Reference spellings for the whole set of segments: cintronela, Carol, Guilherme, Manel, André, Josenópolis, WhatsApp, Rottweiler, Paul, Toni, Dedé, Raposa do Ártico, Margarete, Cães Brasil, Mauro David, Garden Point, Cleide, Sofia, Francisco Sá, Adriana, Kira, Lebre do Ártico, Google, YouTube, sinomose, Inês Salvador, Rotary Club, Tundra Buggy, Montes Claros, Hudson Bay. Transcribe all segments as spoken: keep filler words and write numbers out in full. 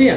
Sofia?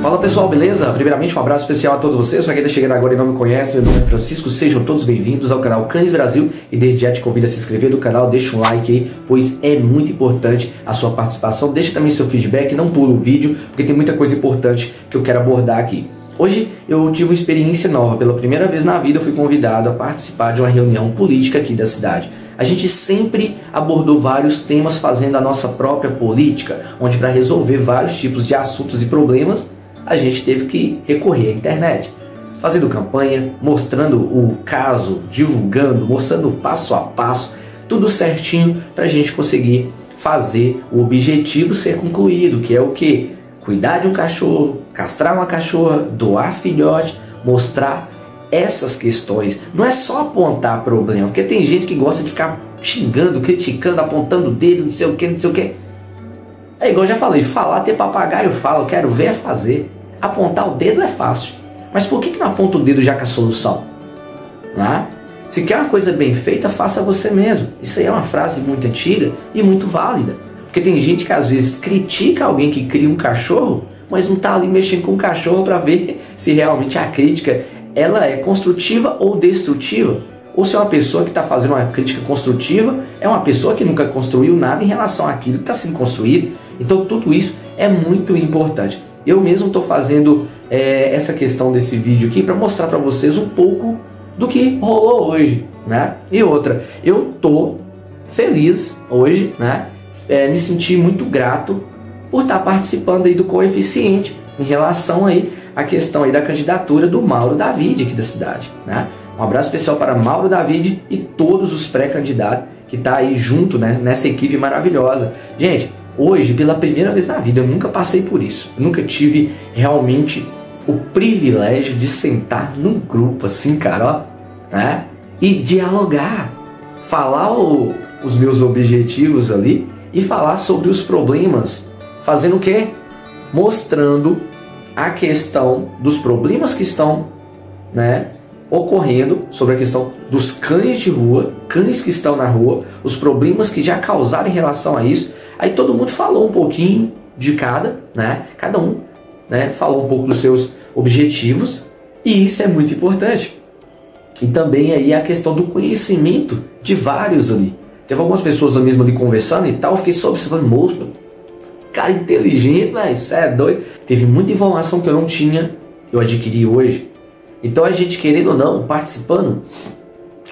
Fala pessoal, beleza? Primeiramente um abraço especial a todos vocês. Para quem está chegando agora e não me conhece, meu nome é Francisco, sejam todos bem-vindos ao canal Cães Brasil. E desde já te convido a se inscrever no canal, deixa um like aí, pois é muito importante a sua participação. Deixa também seu feedback, não pula o vídeo, porque tem muita coisa importante que eu quero abordar aqui. Hoje eu tive uma experiência nova, pela primeira vez na vida eu fui convidado a participar de uma reunião política aqui da cidade. A gente sempre abordou vários temas fazendo a nossa própria política, onde para resolver vários tipos de assuntos e problemas, a gente teve que recorrer à internet, fazendo campanha, mostrando o caso, divulgando, mostrando passo a passo, tudo certinho para a gente conseguir fazer o objetivo ser concluído, que é o que? Cuidar de um cachorro, castrar uma cachorra, doar filhote, mostrar essas questões. Não é só apontar problema, porque tem gente que gosta de ficar xingando, criticando, apontando o dedo, não sei o que, não sei o que. É igual eu já falei, falar tem papagaio, fala, eu quero ver é fazer. Apontar o dedo é fácil, mas por que que não aponta o dedo já com a solução? Né? Se quer uma coisa bem feita, faça você mesmo. Isso aí é uma frase muito antiga e muito válida, porque tem gente que às vezes critica alguém que cria um cachorro, mas não está ali mexendo com o cachorro para ver se realmente a crítica ela é construtiva ou destrutiva, ou se é uma pessoa que está fazendo uma crítica construtiva é uma pessoa que nunca construiu nada em relação àquilo que está sendo construído. Então tudo isso é muito importante. Eu mesmo estou fazendo é, essa questão desse vídeo aqui para mostrar para vocês um pouco do que rolou hoje, né? E outra, eu tô feliz hoje, né? É, me senti muito grato por estar tá participando aí do coeficiente em relação aí à questão aí da candidatura do Mauro David aqui da cidade, né? Um abraço especial para Mauro David e todos os pré-candidatos que tá aí junto, né, nessa equipe maravilhosa. Gente, hoje, pela primeira vez na vida, eu nunca passei por isso. Eu nunca tive realmente o privilégio de sentar num grupo assim, cara, ó, né? E dialogar, falar o, os meus objetivos ali e falar sobre os problemas. Fazendo o quê? Mostrando a questão dos problemas que estão, né, ocorrendo sobre a questão dos cães de rua, cães que estão na rua, os problemas que já causaram em relação a isso. Aí todo mundo falou um pouquinho de cada, né? Cada um, né, falou um pouco dos seus objetivos e isso é muito importante. E também aí a questão do conhecimento de vários ali. Teve algumas pessoas eu mesmo ali conversando e tal, fiquei só observando, moço, cara inteligente, mas isso é doido. Teve muita informação que eu não tinha, eu adquiri hoje. Então a gente querendo ou não, participando,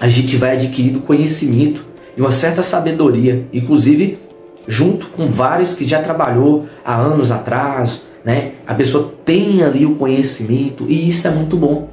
a gente vai adquirindo conhecimento e uma certa sabedoria, inclusive junto com vários que já trabalhou há anos atrás, né? A pessoa tem ali o conhecimento e isso é muito bom.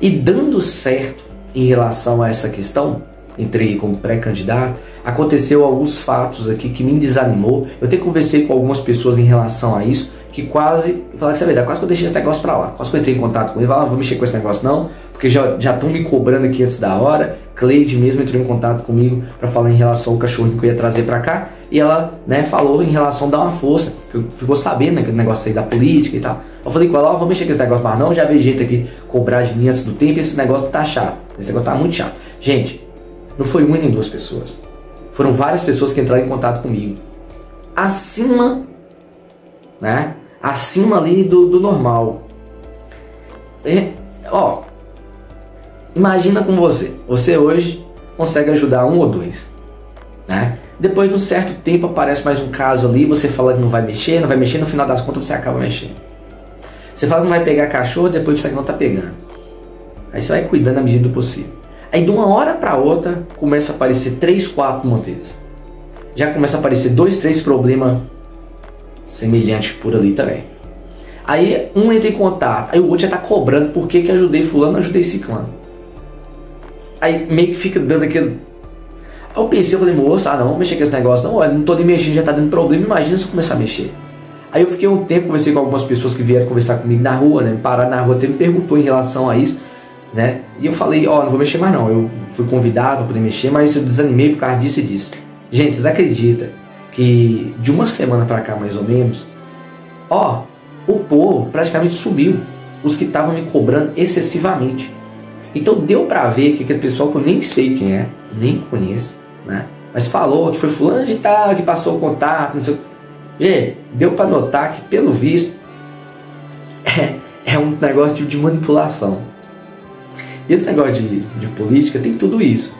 E dando certo em relação a essa questão, entrei como pré-candidato, aconteceu alguns fatos aqui que me desanimou. Eu até conversei com algumas pessoas em relação a isso, que quase, falaram que sabe, quase que eu deixei esse negócio pra lá, quase que eu entrei em contato com ele, falei, não vou mexer com esse negócio não, porque já estão me cobrando aqui antes da hora. Cleide mesmo entrou em contato comigo para falar em relação ao cachorrinho que eu ia trazer pra cá, e ela, né, falou em relação a dar uma força, ficou sabendo, né, aquele negócio aí da política e tal. Eu falei com ela, ó, vou mexer com esse negócio, mas não, já vejo jeito aqui, cobrar de mim antes do tempo, esse negócio tá chato, esse negócio tá muito chato. Gente, não foi uma nem duas pessoas, foram várias pessoas que entraram em contato comigo, acima, né, acima ali do, do normal. E, ó, imagina com você, você hoje consegue ajudar um ou dois, né? Depois de um certo tempo aparece mais um caso ali, você fala que não vai mexer, não vai mexer, no final das contas você acaba mexendo. Você fala que não vai pegar cachorro, depois você não tá pegando. Aí você vai cuidando à medida do possível. Aí de uma hora para outra, começa a aparecer três, quatro uma vez. Já começa a aparecer dois, três problemas semelhantes por ali também. Aí um entra em contato, aí o outro já tá cobrando, por que que ajudei fulano, ajudei ciclano. Aí meio que fica dando aquele... Aí eu pensei, eu falei, moço, ah não, vou mexer com esse negócio, não, eu não tô nem mexendo, já tá dando problema, imagina se eu começar a mexer. Aí eu fiquei um tempo, conversei com algumas pessoas que vieram conversar comigo na rua, né? Me pararam na rua, até me perguntou em relação a isso, né? E eu falei, ó, oh, não vou mexer mais não. Eu fui convidado para poder mexer, mas eu desanimei por causa disso e disso. Gente, vocês acreditam que de uma semana para cá, mais ou menos, ó, o povo praticamente sumiu. Os que estavam me cobrando excessivamente. Então deu pra ver que aquele pessoal que eu nem sei quem é, nem conheço, né? Mas falou que foi fulano de tal, que passou o contato, não sei o que. Gente, deu pra notar que, pelo visto, é, é um negócio tipo de manipulação. E esse negócio de, de política tem tudo isso.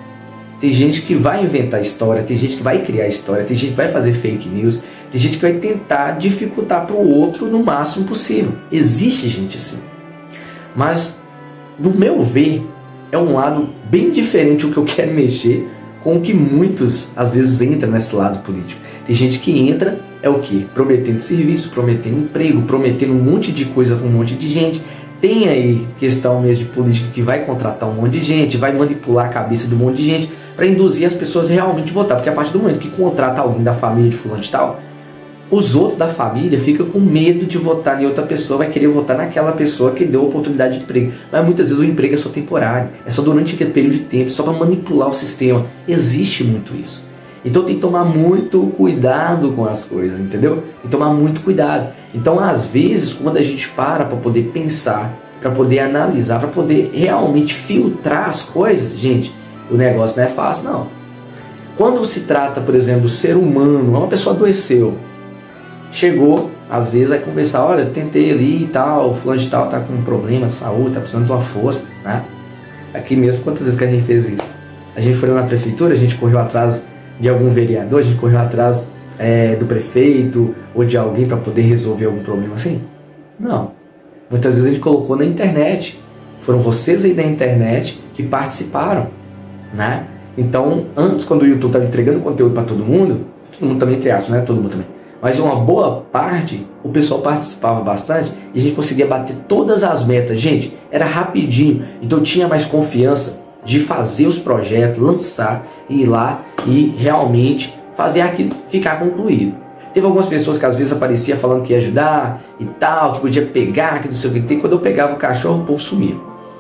Tem gente que vai inventar história, tem gente que vai criar história, tem gente que vai fazer fake news, tem gente que vai tentar dificultar para o outro no máximo possível. Existe gente assim. Mas, do meu ver, é um lado bem diferente o que eu quero mexer com o que muitos, às vezes, entram nesse lado político. Tem gente que entra, é o quê? Prometendo serviço, prometendo emprego, prometendo um monte de coisa com um monte de gente. Tem aí questão mesmo de política que vai contratar um monte de gente, vai manipular a cabeça de um monte de gente para induzir as pessoas realmente a votar. Porque a partir do momento que contrata alguém da família de fulano de tal, os outros da família ficam com medo de votar em outra pessoa, vai querer votar naquela pessoa que deu a oportunidade de emprego. Mas muitas vezes o emprego é só temporário, é só durante aquele período de tempo, só para manipular o sistema. Existe muito isso. Então tem que tomar muito cuidado com as coisas, entendeu? Tem que tomar muito cuidado. Então às vezes quando a gente para para poder pensar, para poder analisar, para poder realmente filtrar as coisas, gente, o negócio não é fácil não. Quando se trata, por exemplo, do ser humano, uma pessoa adoeceu, chegou, às vezes vai conversar, olha, eu tentei ali e tal, o fulano de tal tá com um problema de saúde, tá precisando de uma força, né? Aqui mesmo, quantas vezes que a gente fez isso? A gente foi lá na prefeitura, a gente correu atrás de algum vereador, a gente correu atrás é, do prefeito ou de alguém para poder resolver algum problema assim? Não. Muitas vezes a gente colocou na internet. Foram vocês aí da internet que participaram, né? Então, antes, quando o YouTube estava entregando conteúdo para todo mundo, todo mundo também entre aspas, né? Todo mundo também. Mas uma boa parte, o pessoal participava bastante e a gente conseguia bater todas as metas. Gente, era rapidinho, então eu tinha mais confiança de fazer os projetos, lançar, ir lá e realmente fazer aquilo ficar concluído. Teve algumas pessoas que às vezes aparecia falando que ia ajudar e tal, que podia pegar, que não sei o que tem. Quando eu pegava o cachorro, o povo sumia.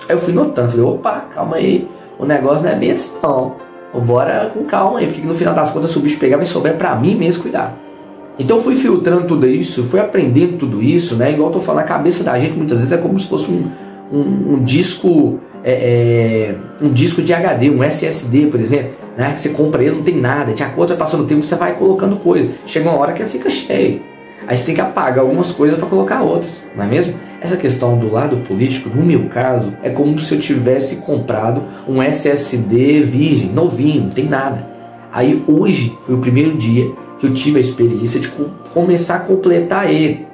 Aí eu fui notando, falei, opa, calma aí, o negócio não é bem assim não. Bora com calma aí, porque no final das contas se o bicho pegar vai sobrar pra mim mesmo cuidar. Então eu fui filtrando tudo isso, fui aprendendo tudo isso, né? Igual eu tô falando, a cabeça da gente muitas vezes é como se fosse um, um, um disco... É, é, um disco de H D, um S S D, por exemplo, né? Você compra ele, não tem nada, de acordo, vai passando o tempo, você vai colocando coisa, chega uma hora que ele fica cheio, aí você tem que apagar algumas coisas para colocar outras, não é mesmo? Essa questão do lado político, no meu caso, é como se eu tivesse comprado um S S D virgem, novinho, não tem nada. Aí hoje foi o primeiro dia que eu tive a experiência de co- começar a completar ele,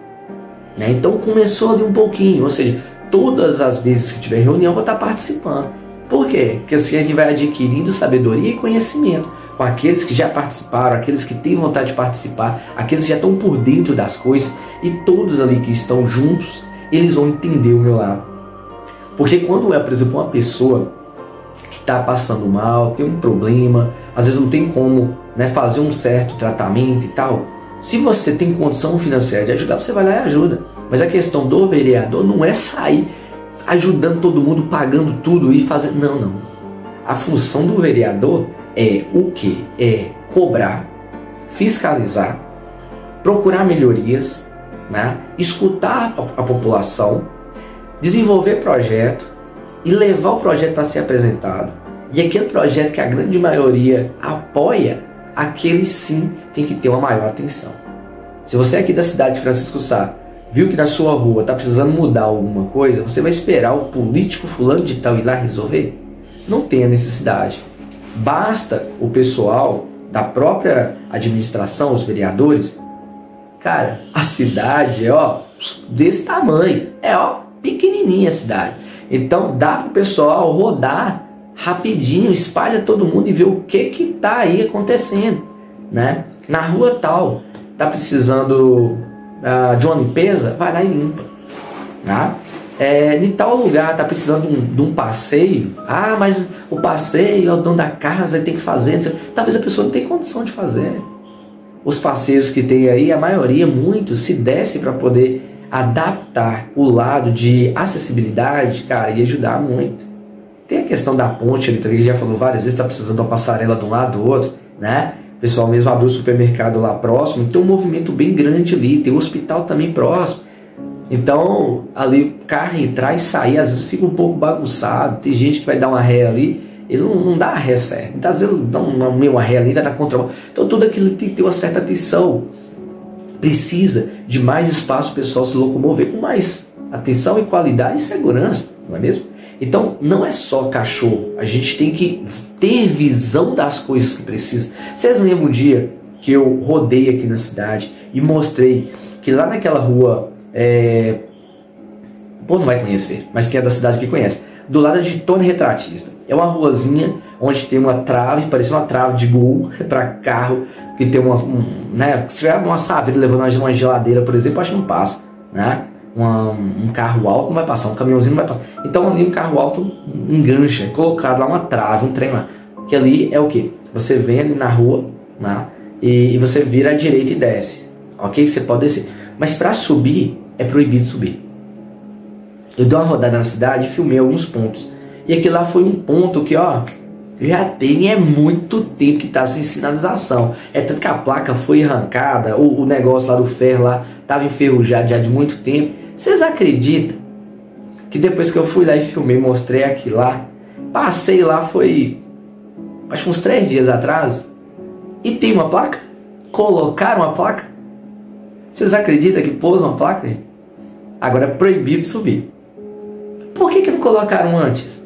né? Então começou ali um pouquinho, ou seja, todas as vezes que tiver reunião eu vou estar participando. Por quê? Porque assim a gente vai adquirindo sabedoria e conhecimento com aqueles que já participaram, aqueles que têm vontade de participar, aqueles que já estão por dentro das coisas, e todos ali que estão juntos, eles vão entender o meu lado. Porque quando é, por exemplo, uma pessoa que está passando mal, tem um problema, às vezes não tem como, né, fazer um certo tratamento e tal, se você tem condição financeira de ajudar, você vai lá e ajuda. Mas a questão do vereador não é sair ajudando todo mundo, pagando tudo e fazendo... Não, não. A função do vereador é o quê? É cobrar, fiscalizar, procurar melhorias, né? Escutar a, a população, desenvolver projeto e levar o projeto para ser apresentado. E aquele projeto que a grande maioria apoia, aquele sim tem que ter uma maior atenção. Se você é aqui da cidade de Francisco Sá, viu que na sua rua está precisando mudar alguma coisa, você vai esperar o político fulano de tal ir lá resolver? Não tem a necessidade. Basta o pessoal da própria administração, os vereadores. Cara, a cidade é ó, desse tamanho, é ó, pequenininha a cidade. Então dá para o pessoal rodar rapidinho, espalha todo mundo e vê o que que tá aí acontecendo, né? Na rua tal, tá precisando... Uh, de uma limpeza, vai lá e limpa, tá? É, de tal lugar tá precisando de um, de um passeio, ah, mas o passeio é o dono da casa, ele tem que fazer, talvez a pessoa não tenha condição de fazer, os parceiros que tem aí, a maioria, muitos, se desse para poder adaptar o lado de acessibilidade, cara, e ajudar muito. Tem a questão da ponte ali também, que já falou várias vezes, está precisando de uma passarela de um lado do outro, né? O pessoal mesmo abriu o supermercado lá próximo, então um movimento bem grande ali, tem o hospital também próximo. Então, ali, carro entrar e sair, às vezes fica um pouco bagunçado, tem gente que vai dar uma ré ali, ele não, não dá a ré certa, então, às vezes ele dá uma, uma ré ali, dá na contramão. Então tudo aquilo tem que ter uma certa atenção, precisa de mais espaço para o pessoal se locomover com mais atenção e qualidade e segurança, não é mesmo? Então não é só cachorro, a gente tem que ter visão das coisas que precisa. Vocês lembram um dia que eu rodei aqui na cidade e mostrei que lá naquela rua, é... o povo não vai conhecer, mas quem é da cidade que conhece, do lado de Toni Retratista, é uma ruazinha onde tem uma trave, parece uma trave de gol para carro, que tem uma, um, né, se tiver uma saveira levando uma geladeira, por exemplo, acho que não passa, né? Uma, um carro alto não vai passar, um caminhãozinho não vai passar. Então ali um carro alto engancha, é colocado lá uma trave, um trem lá, que ali é o que? Você vem ali na rua, né? e, e você vira à direita e desce, ok? Você pode descer, mas para subir é proibido subir. Eu dei uma rodada na cidade e filmei alguns pontos. E aqui lá foi um ponto que, ó, já tem é muito tempo que tá sem sinalização. É tanto que a placa foi arrancada, o, o negócio lá do ferro lá tava enferrujado já de muito tempo. Vocês acreditam que depois que eu fui lá e filmei, mostrei aqui lá, passei lá, foi acho que uns três dias atrás, e tem uma placa? Colocaram uma placa? Vocês acreditam que pôs uma placa? Agora é proibido subir. Por que que não colocaram antes?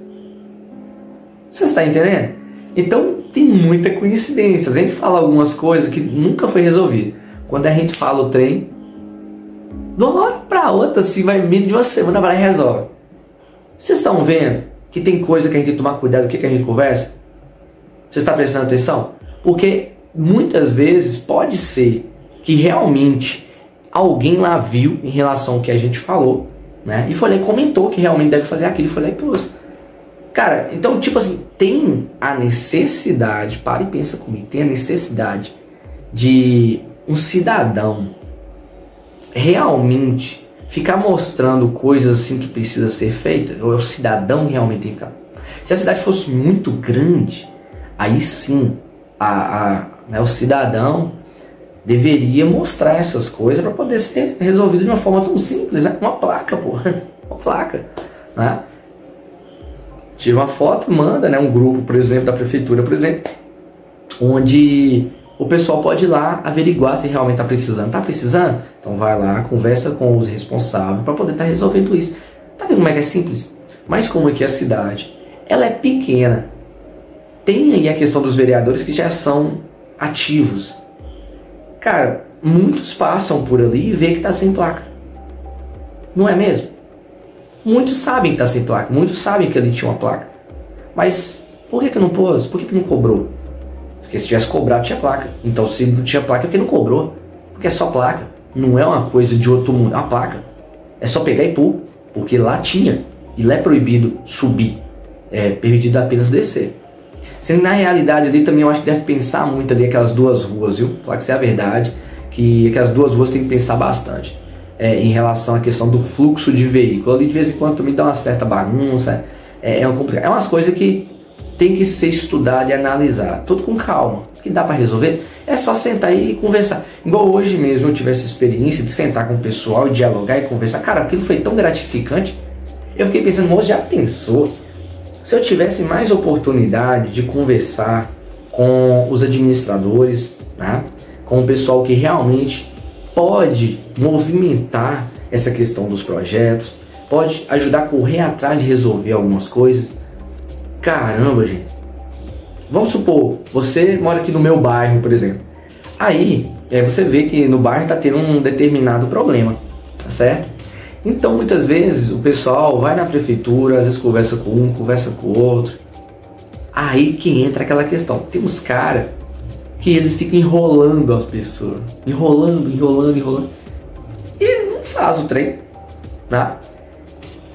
Você está entendendo? Então tem muita coincidência. A gente fala algumas coisas que nunca foi resolvido. Quando a gente fala o trem, de uma hora para outra, assim, vai menos de uma semana, vai resolve. Vocês estão vendo que tem coisa que a gente tem que tomar cuidado, o que que a gente conversa? Você está prestando atenção? Porque muitas vezes pode ser que realmente alguém lá viu em relação ao que a gente falou, né? E foi lá e comentou que realmente deve fazer aquilo. E foi lá e pôs. Cara, então, tipo assim, tem a necessidade, para e pensa comigo, tem a necessidade de um cidadão realmente ficar mostrando coisas assim que precisa ser feita? Ou é o cidadão realmente tem que ficar? Se a cidade fosse muito grande, aí sim, a, a, né, o cidadão deveria mostrar essas coisas para poder ser resolvido de uma forma tão simples, né? Uma placa, porra, uma placa, né? Tira uma foto, manda, né? Um grupo, por exemplo, da prefeitura, por exemplo, onde o pessoal pode ir lá averiguar se realmente tá precisando. Tá precisando? Então vai lá, conversa com os responsáveis para poder estar tá resolvendo isso. Tá vendo como é que é simples? Mas como é que a cidade, ela é pequena, tem aí a questão dos vereadores que já são ativos. Cara, muitos passam por ali e vê que tá sem placa. Não é mesmo? Muitos sabem que tá sem placa, muitos sabem que ali tinha uma placa. Mas por que que não pôs? Por que que não cobrou? Porque se tivesse cobrado, tinha placa. Então se não tinha placa, é porque não cobrou. Porque é só placa, não é uma coisa de outro mundo, é uma placa. É só pegar e pôr, porque lá tinha. E lá é proibido subir, é permitido apenas descer. Sendo na realidade ali também eu acho que deve pensar muito ali aquelas duas ruas, viu? Falar que isso é a verdade, que aquelas duas ruas tem que pensar bastante é, em relação à questão do fluxo de veículo. Ali de vez em quando também dá uma certa bagunça, é, é, um complicado. É umas coisas que tem que ser estudado e analisado, tudo com calma, que dá para resolver, é só sentar e conversar. Igual hoje mesmo eu tive essa experiência de sentar com o pessoal, dialogar e conversar. Cara, aquilo foi tão gratificante, eu fiquei pensando, moço, já pensou? Se eu tivesse mais oportunidade de conversar com os administradores, né? Com o pessoal que realmente pode movimentar essa questão dos projetos, pode ajudar a correr atrás de resolver algumas coisas. Caramba, gente. Vamos supor, você mora aqui no meu bairro, por exemplo. Aí, é, você vê que no bairro tá tendo um determinado problema, tá certo? Então muitas vezes o pessoal vai na prefeitura, às vezes conversa com um, conversa com o outro. Aí que entra aquela questão. Tem uns caras que eles ficam enrolando as pessoas. Enrolando, enrolando, enrolando. E não faz o trem, tá?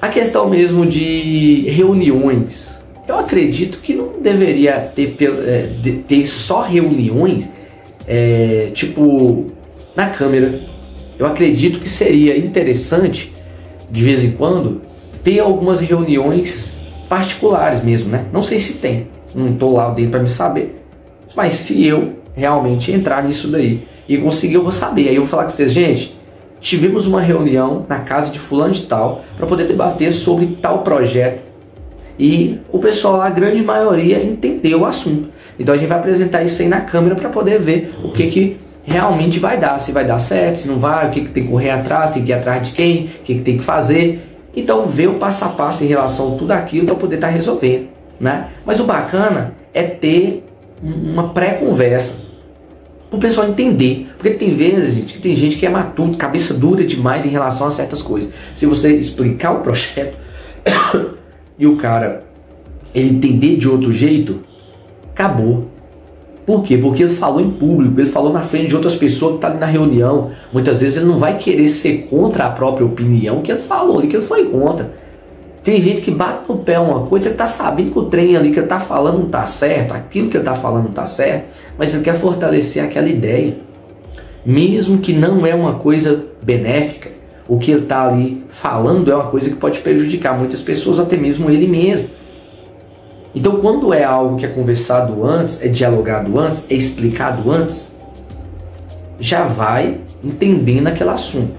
A questão mesmo de reuniões. Eu acredito que não deveria ter, ter só reuniões é, tipo, na câmera. Eu acredito que seria interessante, de vez em quando, ter algumas reuniões particulares mesmo, né? Não sei se tem, não estou lá dentro para me saber. Mas se eu realmente entrar nisso daí e conseguir, eu vou saber. Aí eu vou falar com vocês, gente, tivemos uma reunião na casa de fulano de tal para poder debater sobre tal projeto. E o pessoal, a grande maioria, entendeu o assunto. Então a gente vai apresentar isso aí na câmera para poder ver o que que realmente vai dar, se vai dar certo, se não vai, o que que tem que correr atrás, tem que ir atrás de quem, o que que tem que fazer. Então ver o passo a passo em relação a tudo aquilo para poder estar resolvendo, né? Mas o bacana é ter uma pré-conversa para o pessoal entender, porque tem vezes, gente, que tem gente que é matuto, cabeça dura demais em relação a certas coisas. Se você explicar o projeto e o cara ele entender de outro jeito, acabou. Por quê? Porque ele falou em público, ele falou na frente de outras pessoas que tá ali na reunião. Muitas vezes ele não vai querer ser contra a própria opinião que ele falou, que ele foi contra. Tem gente que bate no pé uma coisa, ele tá sabendo que o trem ali que ele tá falando não tá certo, aquilo que ele tá falando não tá certo, mas ele quer fortalecer aquela ideia. Mesmo que não é uma coisa benéfica, o que ele tá ali falando é uma coisa que pode prejudicar muitas pessoas, até mesmo ele mesmo. Então, quando é algo que é conversado antes, é dialogado antes, é explicado antes, já vai entendendo aquele assunto.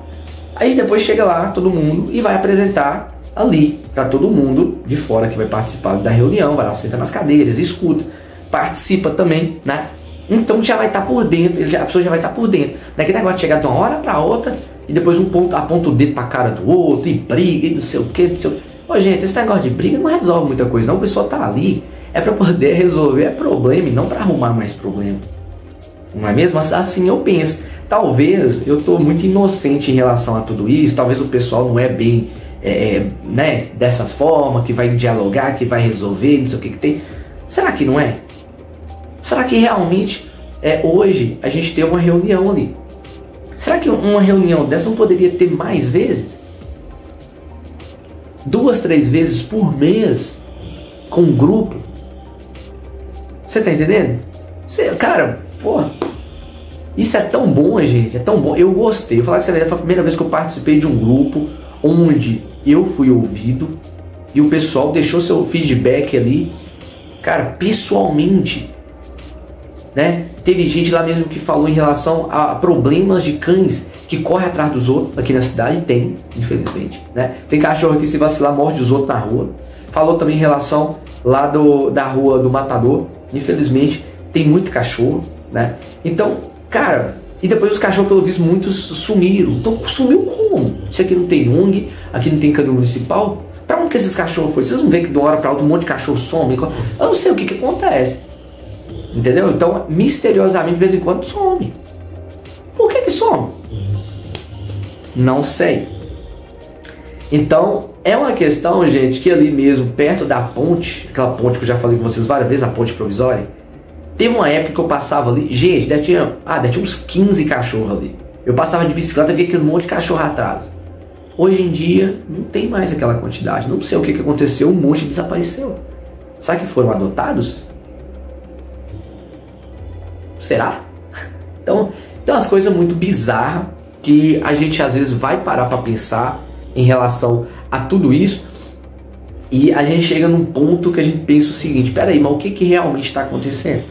Aí depois chega lá todo mundo e vai apresentar ali para todo mundo de fora que vai participar da reunião, vai lá, senta nas cadeiras, escuta, participa também, né? Então já vai estar por dentro, a pessoa já vai estar por dentro. Daquele negócio de chegar de uma hora para outra e depois um ponto, aponta o dedo para a cara do outro e briga e não sei o que, não sei o que. Ô, gente, esse negócio de briga não resolve muita coisa, não. O pessoal tá ali é para poder resolver problema e não para arrumar mais problema. Não é mesmo? Assim eu penso. Talvez eu tô muito inocente em relação a tudo isso, talvez o pessoal não é bem, é, né, dessa forma, que vai dialogar, que vai resolver, não sei o que que tem. Será que não é? Será que realmente é, hoje a gente teve uma reunião ali? Será que uma reunião dessa não poderia ter mais vezes? Duas, três vezes por mês com um grupo. Você tá entendendo? Cê, cara, porra, isso é tão bom, gente. É tão bom. Eu gostei. Eu falar que você foi a primeira vez que eu participei de um grupo onde eu fui ouvido e o pessoal deixou seu feedback ali, cara, pessoalmente, né? Teve gente lá mesmo que falou em relação a problemas de cães que corre atrás dos outros. Aqui na cidade tem, infelizmente, né? Tem cachorro que se vacilar morde os outros na rua. Falou também em relação lá do, da rua do Matador. Infelizmente tem muito cachorro, né? Então, cara, e depois os cachorros, pelo visto, muitos sumiram. Então sumiu como? Se aqui não tem O N G, aqui não tem canil municipal, pra onde que esses cachorros foram? Vocês não veem que de uma hora pra outra um monte de cachorro some? Eu não sei o que que acontece, entendeu? Então, misteriosamente, de vez em quando some. Por que que some? Não sei. Então, é uma questão, gente, que ali mesmo, perto da ponte, aquela ponte que eu já falei com vocês várias vezes, a ponte provisória, teve uma época que eu passava ali, gente, deve tinha, ah, deve tinha uns quinze cachorros ali. Eu passava de bicicleta e via aquele monte de cachorro atrás. Hoje em dia, não tem mais aquela quantidade. Não sei o que que aconteceu, um monte desapareceu. Será que foram adotados? Será? Então, tem umas coisas muito bizarras que a gente às vezes vai parar para pensar em relação a tudo isso, e a gente chega num ponto que a gente pensa o seguinte: peraí, mas o que que realmente está acontecendo?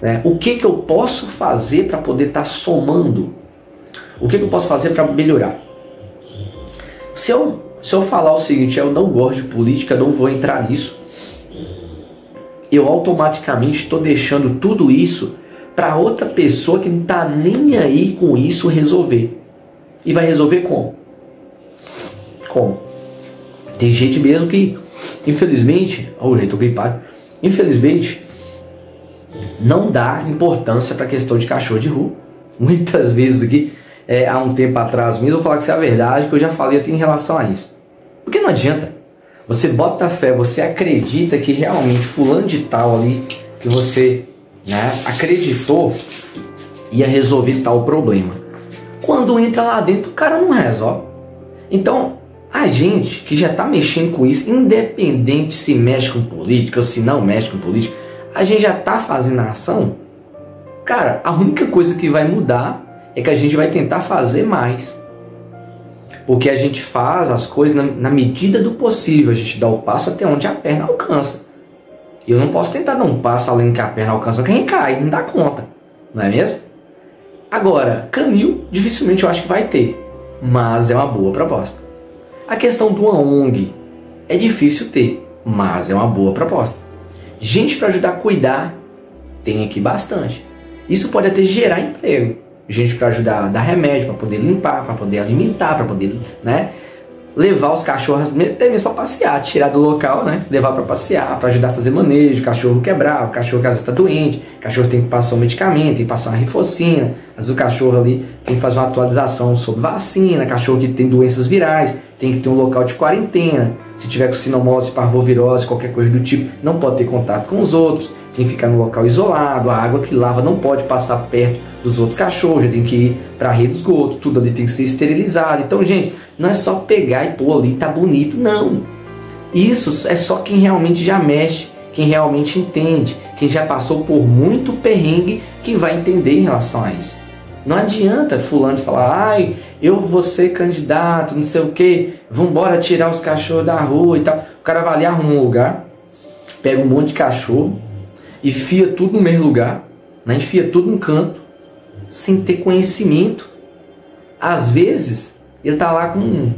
Né? O que que eu posso fazer para poder estar tá somando? O que que eu posso fazer para melhorar? Se eu, se eu falar o seguinte, eu não gosto de política, não vou entrar nisso, eu automaticamente estou deixando tudo isso para outra pessoa que não tá nem aí com isso resolver. E vai resolver como? Como? Tem gente mesmo que, infelizmente, oh, gente, tô gripado. Infelizmente, não dá importância para a questão de cachorro de rua. Muitas vezes aqui, é, há um tempo atrás mesmo, eu vou falar que isso é a verdade, que eu já falei até em relação a isso. Porque não adianta. Você bota fé, você acredita que realmente fulano de tal ali, que você, né, acreditou, ia resolver tal problema. Quando entra lá dentro, o cara não resolve. Então, a gente que já tá mexendo com isso, independente se mexe com política ou se não mexe com política, a gente já tá fazendo a ação Cara, a única coisa que vai mudar é que a gente vai tentar fazer mais. Porque a gente faz as coisas na, na medida do possível. A gente dá o passo até onde a perna alcança. E eu não posso tentar dar um passo além que a perna alcança, porque a gente cai, não dá conta. Não é mesmo? Agora, canil, dificilmente eu acho que vai ter. Mas é uma boa proposta. A questão de uma O N G é difícil ter, mas é uma boa proposta. Gente para ajudar a cuidar tem aqui bastante. Isso pode até gerar emprego. Gente para ajudar a dar remédio, para poder limpar, para poder alimentar, para poder, né, levar os cachorros até mesmo para passear, tirar do local, né, levar para passear, para ajudar a fazer manejo, o cachorro quebrar, o cachorro que às vezes está doente, o cachorro tem que passar um medicamento, tem que passar uma rifocina, às vezes o cachorro ali tem que fazer uma atualização sobre vacina, cachorro que tem doenças virais, tem que ter um local de quarentena, se tiver com sinomose, parvovirose, qualquer coisa do tipo, não pode ter contato com os outros, tem que ficar no local isolado, a água que lava não pode passar perto dos outros cachorros, já tem que ir para a rede de esgoto, tudo ali tem que ser esterilizado. Então, gente, não é só pegar e pôr ali, tá bonito, não. Isso é só quem realmente já mexe, quem realmente entende, quem já passou por muito perrengue que vai entender em relação a isso. Não adianta fulano falar, ai, eu vou ser candidato, não sei o que, vambora tirar os cachorros da rua e tal. O cara vai ali, arruma um lugar, pega um monte de cachorro, enfia tudo no mesmo lugar, né? Enfia tudo num canto, sem ter conhecimento. Às vezes, ele tá lá com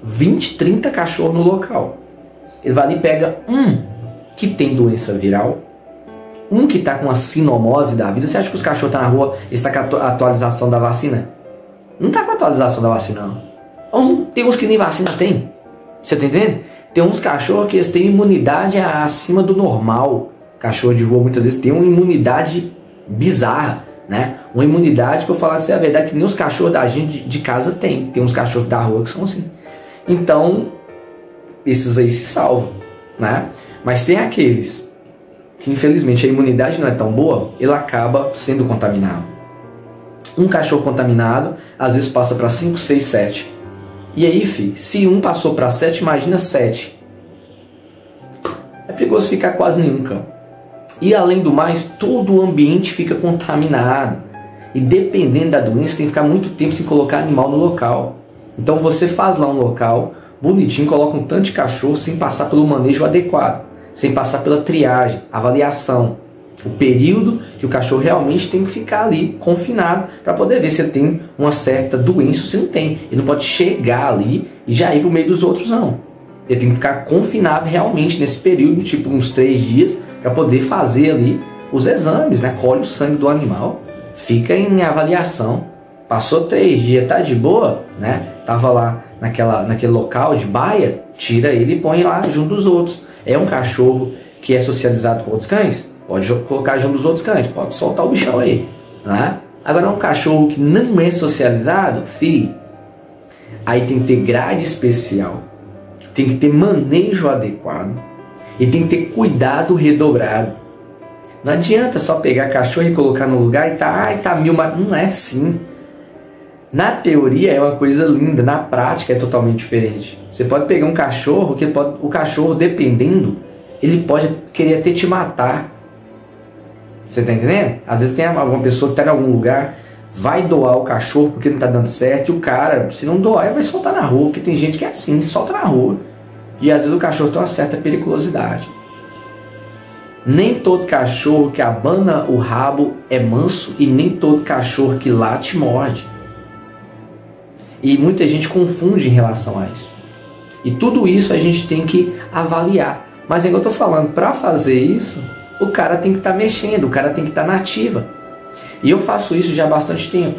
vinte, trinta cachorros no local. Ele vai ali e pega um que tem doença viral, um que tá com a sinomose da vida. Você acha que os cachorros tá na rua, eles tá com a atualização da vacina? Não tá com a atualização da vacina, não. Tem uns que nem vacina tem. Você tá entendendo? Tem uns cachorros que eles têm imunidade acima do normal. Cachorro de rua muitas vezes tem uma imunidade bizarra, né? Uma imunidade que eu falasse a verdade que nem os cachorros da gente de casa tem. Tem uns cachorros da rua que são assim. Então, esses aí se salvam, né? Mas tem aqueles que infelizmente a imunidade não é tão boa, ele acaba sendo contaminado. Um cachorro contaminado, às vezes passa para cinco, seis, sete. E aí, fi, se um passou para sete, imagina sete. É perigoso ficar quase nenhum cão. E além do mais, todo o ambiente fica contaminado. E dependendo da doença, tem que ficar muito tempo sem colocar animal no local. Então você faz lá um local bonitinho, coloca um tanto de cachorro sem passar pelo manejo adequado, sem passar pela triagem, avaliação, o período que o cachorro realmente tem que ficar ali confinado para poder ver se ele tem uma certa doença ou se não tem. Ele não pode chegar ali e já ir para o meio dos outros, não. Ele tem que ficar confinado realmente nesse período, tipo uns três dias, para poder fazer ali os exames, né? Colhe o sangue do animal, fica em avaliação. Passou três dias, tá de boa, né? Tava lá naquela, naquele local de baia, tira ele e põe lá junto dos outros. É um cachorro que é socializado com outros cães? Pode colocar junto dos outros cães, pode soltar o bichão aí, né? Agora é um cachorro que não é socializado, filho, aí tem que ter grade especial, tem que ter manejo adequado. E tem que ter cuidado redobrado. Não adianta só pegar cachorro e colocar no lugar e tá, ai, tá mil, mas não é assim. Na teoria é uma coisa linda, na prática é totalmente diferente. Você pode pegar um cachorro, que pode, o cachorro, dependendo, ele pode querer até te matar. Você tá entendendo? Às vezes tem alguma pessoa que tá em algum lugar, vai doar o cachorro porque não tá dando certo, e o cara, se não doar, ele vai soltar na rua, porque tem gente que é assim, solta na rua. E às vezes o cachorro tem uma certa periculosidade. Nem todo cachorro que abana o rabo é manso e nem todo cachorro que late morde. E muita gente confunde em relação a isso. E tudo isso a gente tem que avaliar. Mas igual eu tô falando, para fazer isso, o cara tem que estar mexendo, o cara tem que estar na ativa. E eu faço isso já há bastante tempo.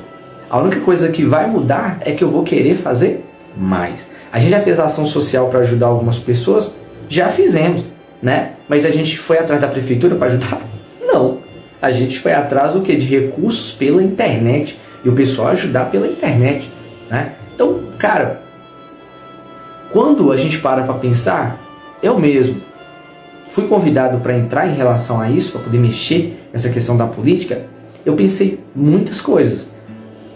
A única coisa que vai mudar é que eu vou querer fazer mais. A gente já fez ação social para ajudar algumas pessoas? Já fizemos, né? Mas a gente foi atrás da prefeitura para ajudar? Não. A gente foi atrás do quê? De recursos pela internet. E o pessoal ajudar pela internet, né? Então, cara, quando a gente para para pensar, eu mesmo fui convidado para entrar em relação a isso, para poder mexer nessa questão da política, eu pensei muitas coisas.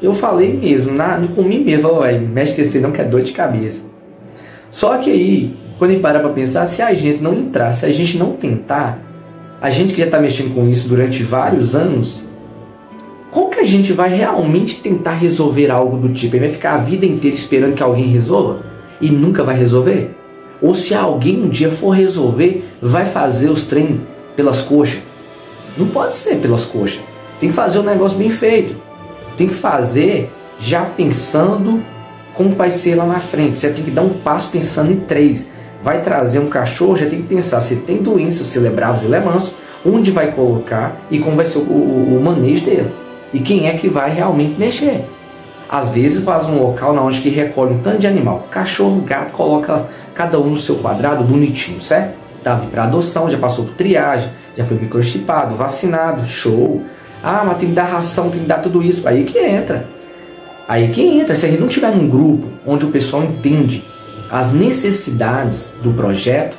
Eu falei mesmo, na, comigo mesmo, falei, mexe com esse trem não que é dor de cabeça. Só que aí, quando a gente para pra pensar, se a gente não entrar, se a gente não tentar, a gente que já tá mexendo com isso durante vários anos, como que a gente vai realmente tentar resolver algo do tipo? Ele vai ficar a vida inteira esperando que alguém resolva e nunca vai resolver? Ou se alguém um dia for resolver, vai fazer os trem pelas coxas? Não pode ser pelas coxas. Tem que fazer um negócio bem feito. Tem que fazer já pensando como vai ser lá na frente. Você tem que dar um passo pensando em três. Vai trazer um cachorro, já tem que pensar se tem doença, se ele é bravo, se ele é manso, onde vai colocar e como vai ser o, o, o manejo dele. E quem é que vai realmente mexer. Às vezes faz um local na onde que recolhe um tanto de animal. Cachorro, gato, coloca cada um no seu quadrado bonitinho, certo? Tá ali para adoção, já passou por triagem, já foi microchipado, vacinado, show. Ah, mas tem que dar ração, tem que dar tudo isso. Aí que entra. Aí que entra. Se a gente não tiver num grupo onde o pessoal entende as necessidades do projeto,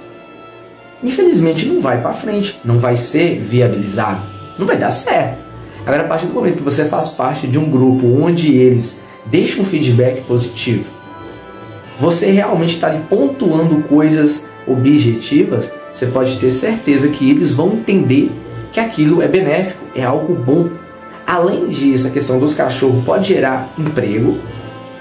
infelizmente não vai para frente, não vai ser viabilizado, não vai dar certo. Agora, a partir do momento que você faz parte de um grupo onde eles deixam um feedback positivo, você realmente está ali pontuando coisas objetivas, você pode ter certeza que eles vão entender que aquilo é benéfico, é algo bom. Além disso, a questão dos cachorros pode gerar emprego,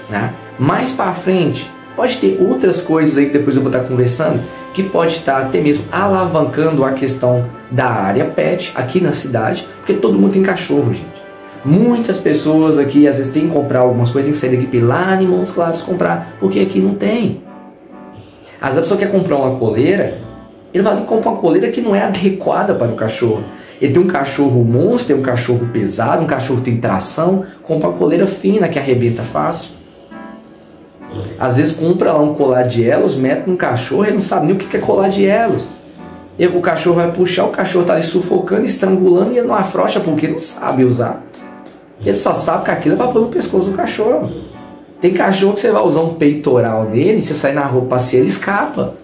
né? Mais para frente, pode ter outras coisas aí que depois eu vou estar conversando, que pode estar até mesmo alavancando a questão da área pet aqui na cidade, porque todo mundo tem cachorro, gente. Muitas pessoas aqui às vezes tem que comprar algumas coisas, tem que sair daqui pelar em Montes Claros comprar, porque aqui não tem. Às vezes a pessoa quer comprar uma coleira, ele vai ali comprar uma coleira que não é adequada para o cachorro. Ele tem um cachorro monstro, tem um cachorro pesado, um cachorro que tem tração, compra uma coleira fina que arrebenta fácil. Às vezes compra lá um colar de elos, mete num cachorro, ele não sabe nem o que é colar de elos. E o cachorro vai puxar, o cachorro tá ali sufocando, estrangulando e ele não afrouxa porque ele não sabe usar. Ele só sabe que aquilo é pra pôr no pescoço do cachorro. Tem cachorro que você vai usar um peitoral nele, você sai na rua passeando, ele escapa.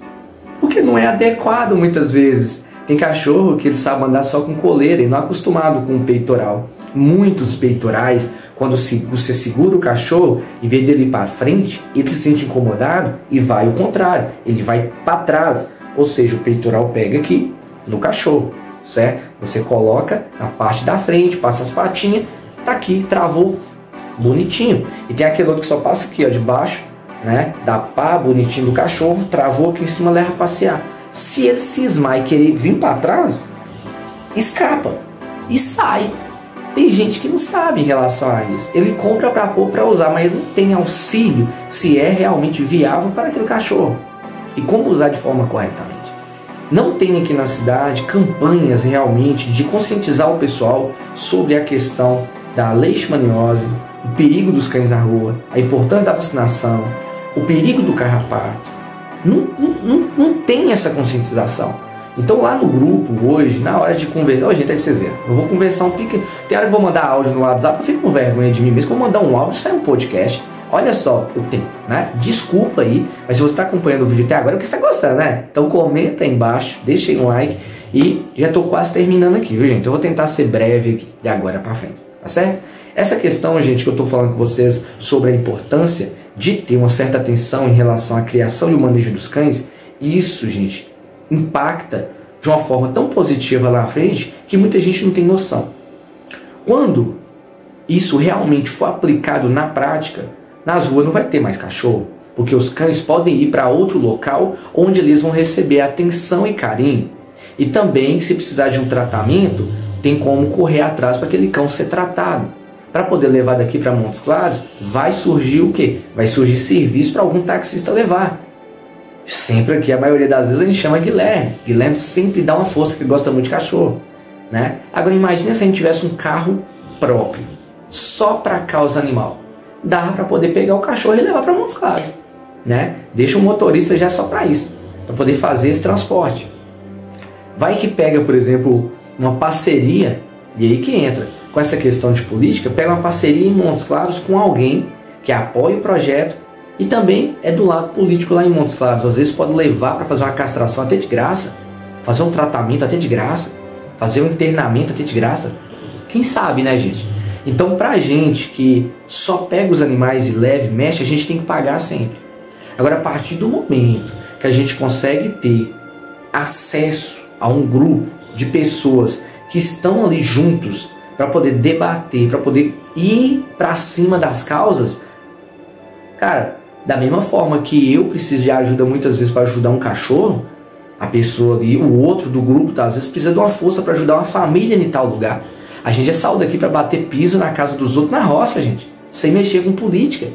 Porque não é adequado muitas vezes. Tem cachorro que ele sabe andar só com coleira e não é acostumado com um peitoral. Muitos peitorais, quando você segura o cachorro, em vez dele ir para frente, ele se sente incomodado e vai ao contrário, ele vai para trás, ou seja, o peitoral pega aqui no cachorro, certo? Você coloca na parte da frente, passa as patinhas, tá aqui, travou, bonitinho. E tem aquele outro que só passa aqui, ó, de baixo, né? Da pá, bonitinho do cachorro, travou aqui em cima, leva passear. Se ele cismar e querer vir para trás, escapa e sai. Tem gente que não sabe em relação a isso. Ele compra para pôr para usar, mas ele não tem auxílio se é realmente viável para aquele cachorro. E como usar de forma corretamente. Não tem aqui na cidade campanhas realmente de conscientizar o pessoal sobre a questão da leishmaniose, o perigo dos cães na rua, a importância da vacinação, o perigo do carrapato. Não, não, não tem essa conscientização. Então lá no grupo hoje, na hora de conversar, oh, gente, deve ser zero. Eu vou conversar um pique. Tem hora que eu vou mandar áudio no WhatsApp, eu fico com vergonha de mim mesmo, eu vou mandar um áudio, sai um podcast. Olha só o tempo, né? Desculpa aí, mas se você está acompanhando o vídeo até agora, é porque você está gostando, né? Então comenta aí embaixo, deixa aí um like e já estou quase terminando aqui, viu, gente? Eu vou tentar ser breve aqui de agora para frente, tá certo? Essa questão, gente, que eu estou falando com vocês sobre a importância de ter uma certa atenção em relação à criação e o manejo dos cães, isso, gente, impacta de uma forma tão positiva lá na frente que muita gente não tem noção. Quando isso realmente for aplicado na prática, nas ruas não vai ter mais cachorro, porque os cães podem ir para outro local onde eles vão receber atenção e carinho. E também, se precisar de um tratamento, tem como correr atrás para aquele cão ser tratado. Para poder levar daqui para Montes Claros, vai surgir o quê? Vai surgir serviço para algum taxista levar. Sempre aqui, a maioria das vezes a gente chama Guilherme. Guilherme sempre dá uma força, que gosta muito de cachorro, né? Agora imagina se a gente tivesse um carro próprio, só para causa animal. Dava para poder pegar o cachorro e levar para Montes Claros, né? Deixa o motorista já só para isso, para poder fazer esse transporte. Vai que pega, por exemplo, uma parceria, e aí que entra com essa questão de política, pega uma parceria em Montes Claros com alguém que apoie o projeto, e também é do lado político lá em Montes Claros. Às vezes pode levar para fazer uma castração até de graça, fazer um tratamento até de graça, fazer um internamento até de graça. Quem sabe, né, gente? Então, pra gente que só pega os animais e leva, mexe, a gente tem que pagar sempre. Agora, a partir do momento que a gente consegue ter acesso a um grupo de pessoas que estão ali juntos para poder debater, para poder ir para cima das causas, cara, da mesma forma que eu preciso de ajuda muitas vezes para ajudar um cachorro, a pessoa ali, o outro do grupo, tá, às vezes precisa de uma força para ajudar uma família em tal lugar. A gente já saiu daqui para bater piso na casa dos outros na roça, gente, sem mexer com política.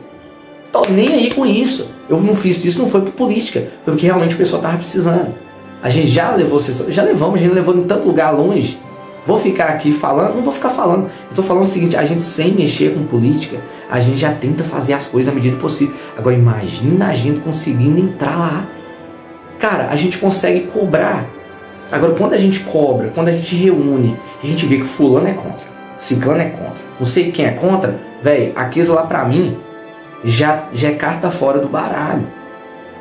Tô nem aí com isso. Eu não fiz isso, não foi por política, foi porque realmente o pessoal tava precisando. A gente já levou, já levamos, a gente levou em tanto lugar longe. Vou ficar aqui falando? Não vou ficar falando. Eu tô falando o seguinte, a gente sem mexer com política, a gente já tenta fazer as coisas na medida do possível. Agora imagina a gente conseguindo entrar lá. Cara, a gente consegue cobrar. Agora, quando a gente cobra, quando a gente reúne, a gente vê que fulano é contra, ciclano é contra, não sei quem é contra, velho, aqueles lá pra mim já, já é carta fora do baralho.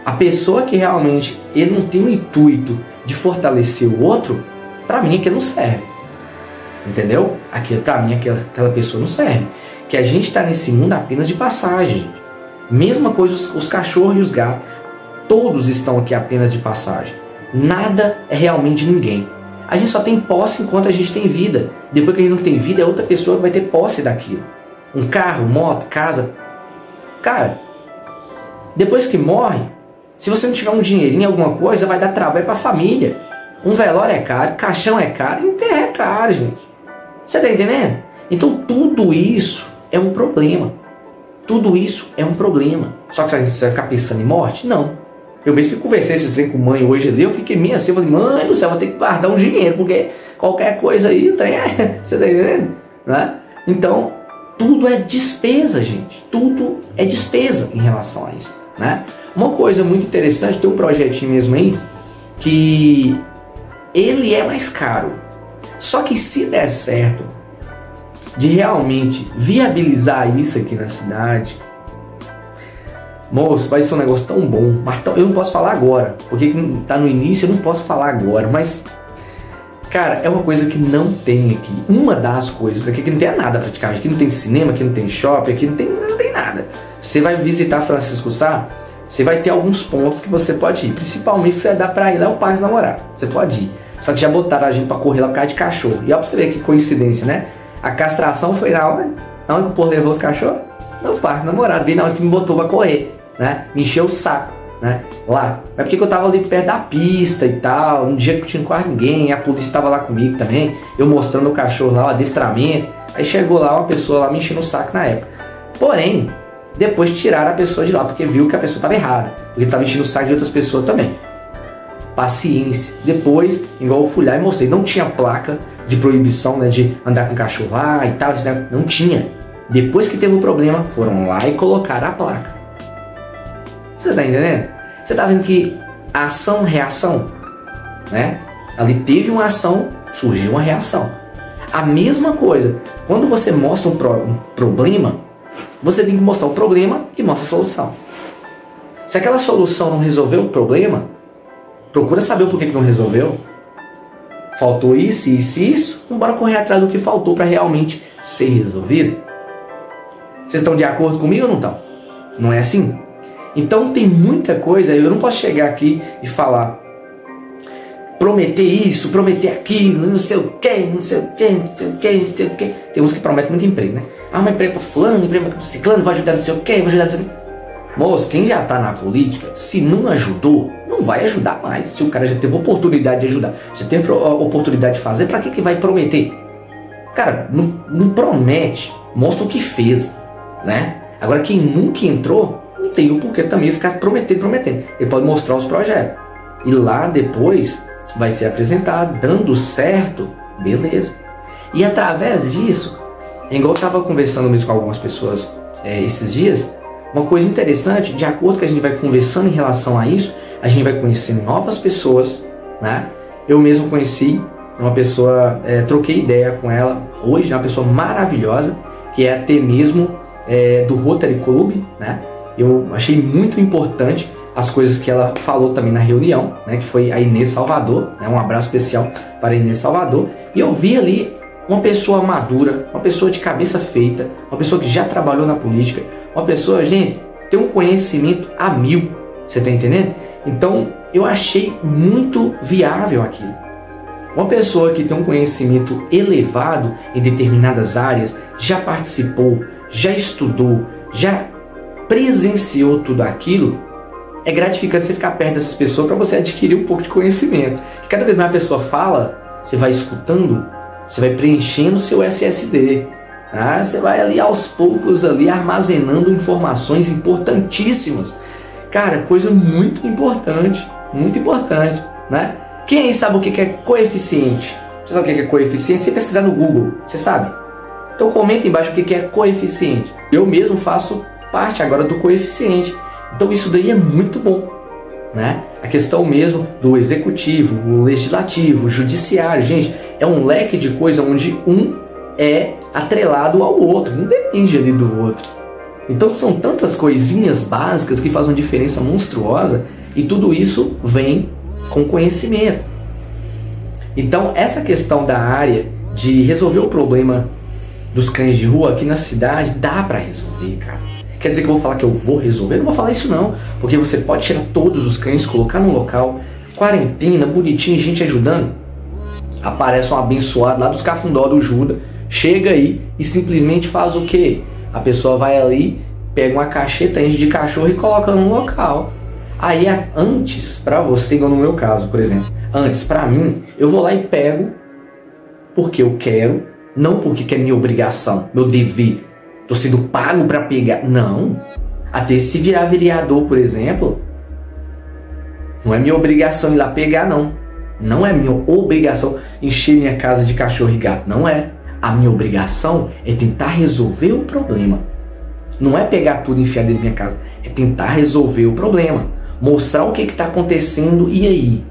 A pessoa que realmente ele não tem o intuito de fortalecer o outro, pra mim aquilo não serve. Entendeu? Aquilo, pra mim aquela, aquela pessoa não serve. Que a gente tá nesse mundo apenas de passagem, gente. Mesma coisa os, os cachorros e os gatos. Todos estão aqui apenas de passagem. Nada é realmente de ninguém. A gente só tem posse enquanto a gente tem vida. Depois que a gente não tem vida, é outra pessoa que vai ter posse daquilo. Um carro, moto, casa. Cara, depois que morre, se você não tiver um dinheirinho, alguma coisa, vai dar trabalho pra família. Um velório é caro, caixão é caro e o enterro é caro, gente. Você tá entendendo? Então tudo isso é um problema. Tudo isso é um problema. Só que a gente vai ficar pensando em morte? Não. Eu mesmo que conversei esses trem com mãe hoje ali, eu fiquei meio assim, eu falei, mãe do céu, vou ter que guardar um dinheiro, porque qualquer coisa aí o trem é, você tá entendendo? Né? Então, tudo é despesa, gente. Tudo é despesa em relação a isso, né? Uma coisa muito interessante, tem um projetinho mesmo aí, que ele é mais caro. Só que se der certo de realmente viabilizar isso aqui na cidade... Moço, vai ser um negócio tão bom, mas tão, eu não posso falar agora, porque tá no início, eu não posso falar agora, mas, cara, é uma coisa que não tem aqui, uma das coisas aqui que não tem nada praticamente, aqui não tem cinema, aqui não tem shopping, aqui não tem, não tem nada. Você vai visitar Francisco Sá, você vai ter alguns pontos que você pode ir, principalmente se dá pra ir lá, o pai se namorar, você pode ir, só que já botaram a gente pra correr lá por causa de cachorro, e ó pra você ver que coincidência, né, a castração foi na hora, na hora que o povo levou os cachorros, no parque namorado, veio na hora que me botou pra correr. Né? Me encheu o saco, né? Lá. Mas porque eu tava ali perto da pista e tal, um dia que eu tinha quase ninguém, a polícia tava lá comigo também, eu mostrando o cachorro lá, o adestramento. Aí chegou lá uma pessoa lá me enchendo o saco na época. Porém, depois tiraram a pessoa de lá, porque viu que a pessoa tava errada, porque tava enchendo o saco de outras pessoas também. Paciência. Depois, igual eu fui lá e mostrei, não tinha placa de proibição, né, de andar com o cachorro lá e tal, não tinha. Depois que teve o problema, foram lá e colocaram a placa. Você tá entendendo? Você tá vendo que ação, reação, né? Ali teve uma ação, surgiu uma reação. A mesma coisa, quando você mostra um, pro, um problema, você tem que mostrar o problema e mostra a solução. Se aquela solução não resolveu o problema, procura saber o porquê que não resolveu. Faltou isso, isso e isso, então bora correr atrás do que faltou para realmente ser resolvido. Vocês estão de acordo comigo ou não estão? Não é assim? Então tem muita coisa, eu não posso chegar aqui e falar prometer isso, prometer aquilo, não sei o que, não sei o que, não sei o que, não sei o que. Tem uns que prometem muito emprego, né? Ah, mas emprego pra fulano, emprego pra ciclano, vai ajudar não sei o que, vai ajudar não sei o que. Moço, quem já tá na política, se não ajudou, não vai ajudar mais. Se o cara já teve oportunidade de ajudar, já teve oportunidade de fazer, pra que que vai prometer? Cara, não, não promete, mostra o que fez, né? Agora quem nunca entrou, tem o porquê também ficar prometendo, prometendo. Ele pode mostrar os projetos. E lá depois vai ser apresentado, dando certo, beleza. E através disso, igual eu estava conversando mesmo com algumas pessoas é, esses dias, uma coisa interessante, de acordo que a gente vai conversando em relação a isso, a gente vai conhecendo novas pessoas, né? Eu mesmo conheci uma pessoa, é, troquei ideia com ela hoje, uma pessoa maravilhosa, que é até mesmo é, do Rotary Club, né? Eu achei muito importante as coisas que ela falou também na reunião, né, que foi a Inês Salvador, né, um abraço especial para a Inês Salvador. E eu vi ali uma pessoa madura, uma pessoa de cabeça feita, uma pessoa que já trabalhou na política, uma pessoa, gente, tem um conhecimento a mil, você tá entendendo? Então eu achei muito viável aquilo. Uma pessoa que tem um conhecimento elevado em determinadas áreas, já participou, já estudou, já presenciou tudo aquilo, é gratificante você ficar perto dessas pessoas para você adquirir um pouco de conhecimento. E cada vez mais a pessoa fala, você vai escutando, você vai preenchendo o seu S S D. Ah, você vai ali aos poucos ali armazenando informações importantíssimas. Cara, coisa muito importante, muito importante, né? Quem aí sabe o que é coeficiente? Você sabe o que é coeficiente? Você pesquisar no Google, você sabe? Então comenta embaixo o que é coeficiente. Eu mesmo faço parte agora do coeficiente. Então isso daí é muito bom, né? A questão mesmo do executivo, o legislativo, o judiciário, gente, é um leque de coisa onde um é atrelado ao outro, não depende ali do outro. Então são tantas coisinhas básicas que fazem uma diferença monstruosa e tudo isso vem com conhecimento. Então essa questão da área de resolver o problema dos cães de rua aqui na cidade dá pra resolver, cara. Quer dizer que eu vou falar que eu vou resolver? Eu não vou falar isso não, porque você pode tirar todos os cães, colocar num local, quarentena, bonitinho, gente ajudando. Aparece um abençoado lá dos Cafundó do Judas, chega aí e simplesmente faz o quê? A pessoa vai ali, pega uma cacheta, enche de cachorro e coloca no local. Aí antes, pra você, igual no meu caso, por exemplo, antes pra mim, eu vou lá e pego porque eu quero, não porque que é minha obrigação, meu dever, tô sendo pago pra pegar, não. Até se virar vereador, por exemplo, não é minha obrigação ir lá pegar, não. Não é minha obrigação encher minha casa de cachorro e gato, não é. A minha obrigação é tentar resolver o problema. Não é pegar tudo e enfiar dentro da minha casa. É tentar resolver o problema. Mostrar o que está acontecendo e aí.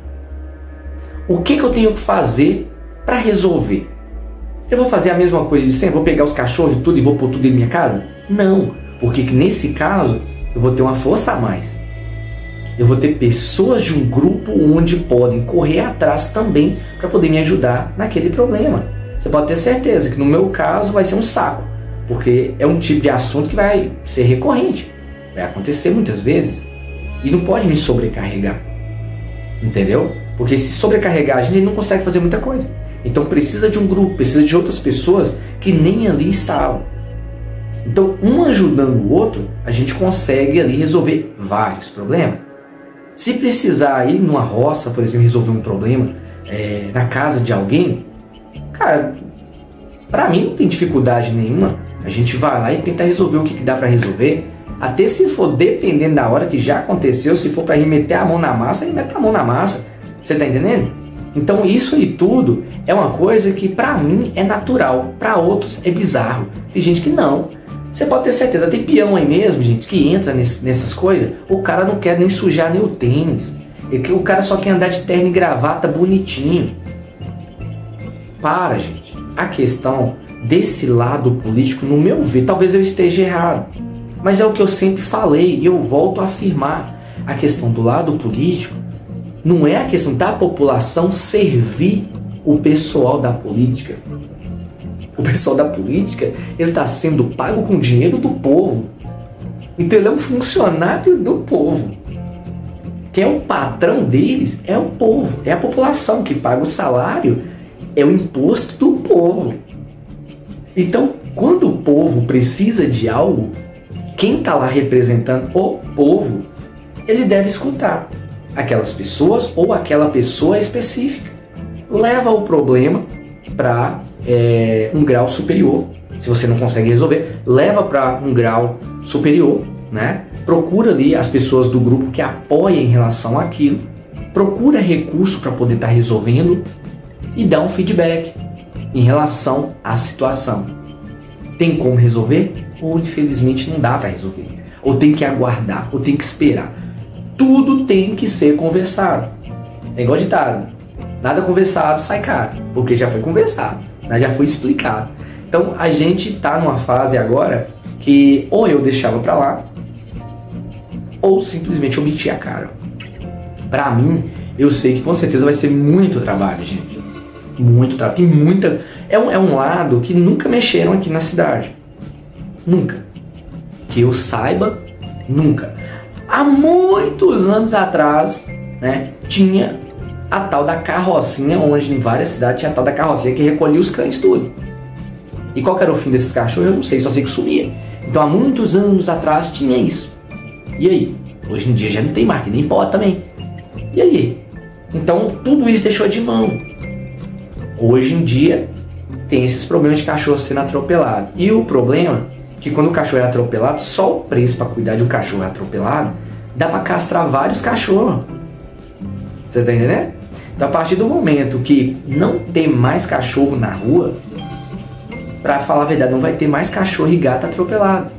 O que, que eu tenho que fazer para resolver? Eu vou fazer a mesma coisa de sempre? Vou pegar os cachorros e tudo e vou pôr tudo dentro da minha casa? Não. Porque nesse caso eu vou ter uma força a mais. Eu vou ter pessoas de um grupo onde podem correr atrás também para poder me ajudar naquele problema. Você pode ter certeza que no meu caso vai ser um saco, porque é um tipo de assunto que vai ser recorrente, vai acontecer muitas vezes e não pode me sobrecarregar, entendeu? Porque se sobrecarregar a gente não consegue fazer muita coisa, então precisa de um grupo, precisa de outras pessoas que nem ali estavam. Então um ajudando o outro a gente consegue ali resolver vários problemas. Se precisar ir numa roça, por exemplo, resolver um problema é, na casa de alguém, cara, pra mim não tem dificuldade nenhuma. A gente vai lá e tenta resolver o que, que dá pra resolver. Até se for dependendo da hora que já aconteceu, se for pra remeter a mão na massa, remete a mão na massa. Você tá entendendo? Então isso e tudo é uma coisa que pra mim é natural, pra outros é bizarro. Tem gente que não. Você pode ter certeza, tem peão aí mesmo, gente, que entra nesse, nessas coisas. O cara não quer nem sujar nem o tênis. O cara só quer andar de terno e gravata bonitinho. Para, gente, a questão desse lado político, no meu ver, talvez eu esteja errado, mas é o que eu sempre falei e eu volto a afirmar. A questão do lado político não é a questão da população servir o pessoal da política. O pessoal da política, ele está sendo pago com dinheiro do povo. Então ele é um funcionário do povo. Quem é o patrão deles é o povo, é a população que paga o salário. É o imposto do povo. Então, quando o povo precisa de algo, quem está lá representando o povo, ele deve escutar aquelas pessoas ou aquela pessoa específica. Leva o problema para é, um grau superior. Se você não consegue resolver, leva para um grau superior, né? Procura ali as pessoas do grupo que apoiam em relação àquilo. Procura recurso para poder estar tá resolvendo. E dá um feedback em relação à situação. Tem como resolver? Ou infelizmente não dá para resolver. Ou tem que aguardar, ou tem que esperar. Tudo tem que ser conversado. É igual ditado. Nada conversado sai caro, porque já foi conversado, né? Já foi explicado. Então a gente tá numa fase agora que ou eu deixava para lá, ou simplesmente omitia a cara. Para mim, eu sei que com certeza vai ser muito trabalho, gente. Muito trabalho, tem muita... É um, é um lado que nunca mexeram aqui na cidade. Nunca. Que eu saiba, nunca. Há muitos anos atrás, né, tinha a tal da carrocinha, onde em várias cidades tinha a tal da carrocinha que recolhia os cães tudo. E qual que era o fim desses cachorros, eu não sei, só sei que sumia. Então há muitos anos atrás tinha isso. E aí? Hoje em dia já não tem mais, que nem pó também. E aí? Então tudo isso deixou de mão. Hoje em dia tem esses problemas de cachorro sendo atropelado. E o problema é que quando o cachorro é atropelado, só o preço para cuidar de um cachorro atropelado dá para castrar vários cachorros. Você tá entendendo? Então, a partir do momento que não tem mais cachorro na rua, pra falar a verdade, não vai ter mais cachorro e gato atropelado.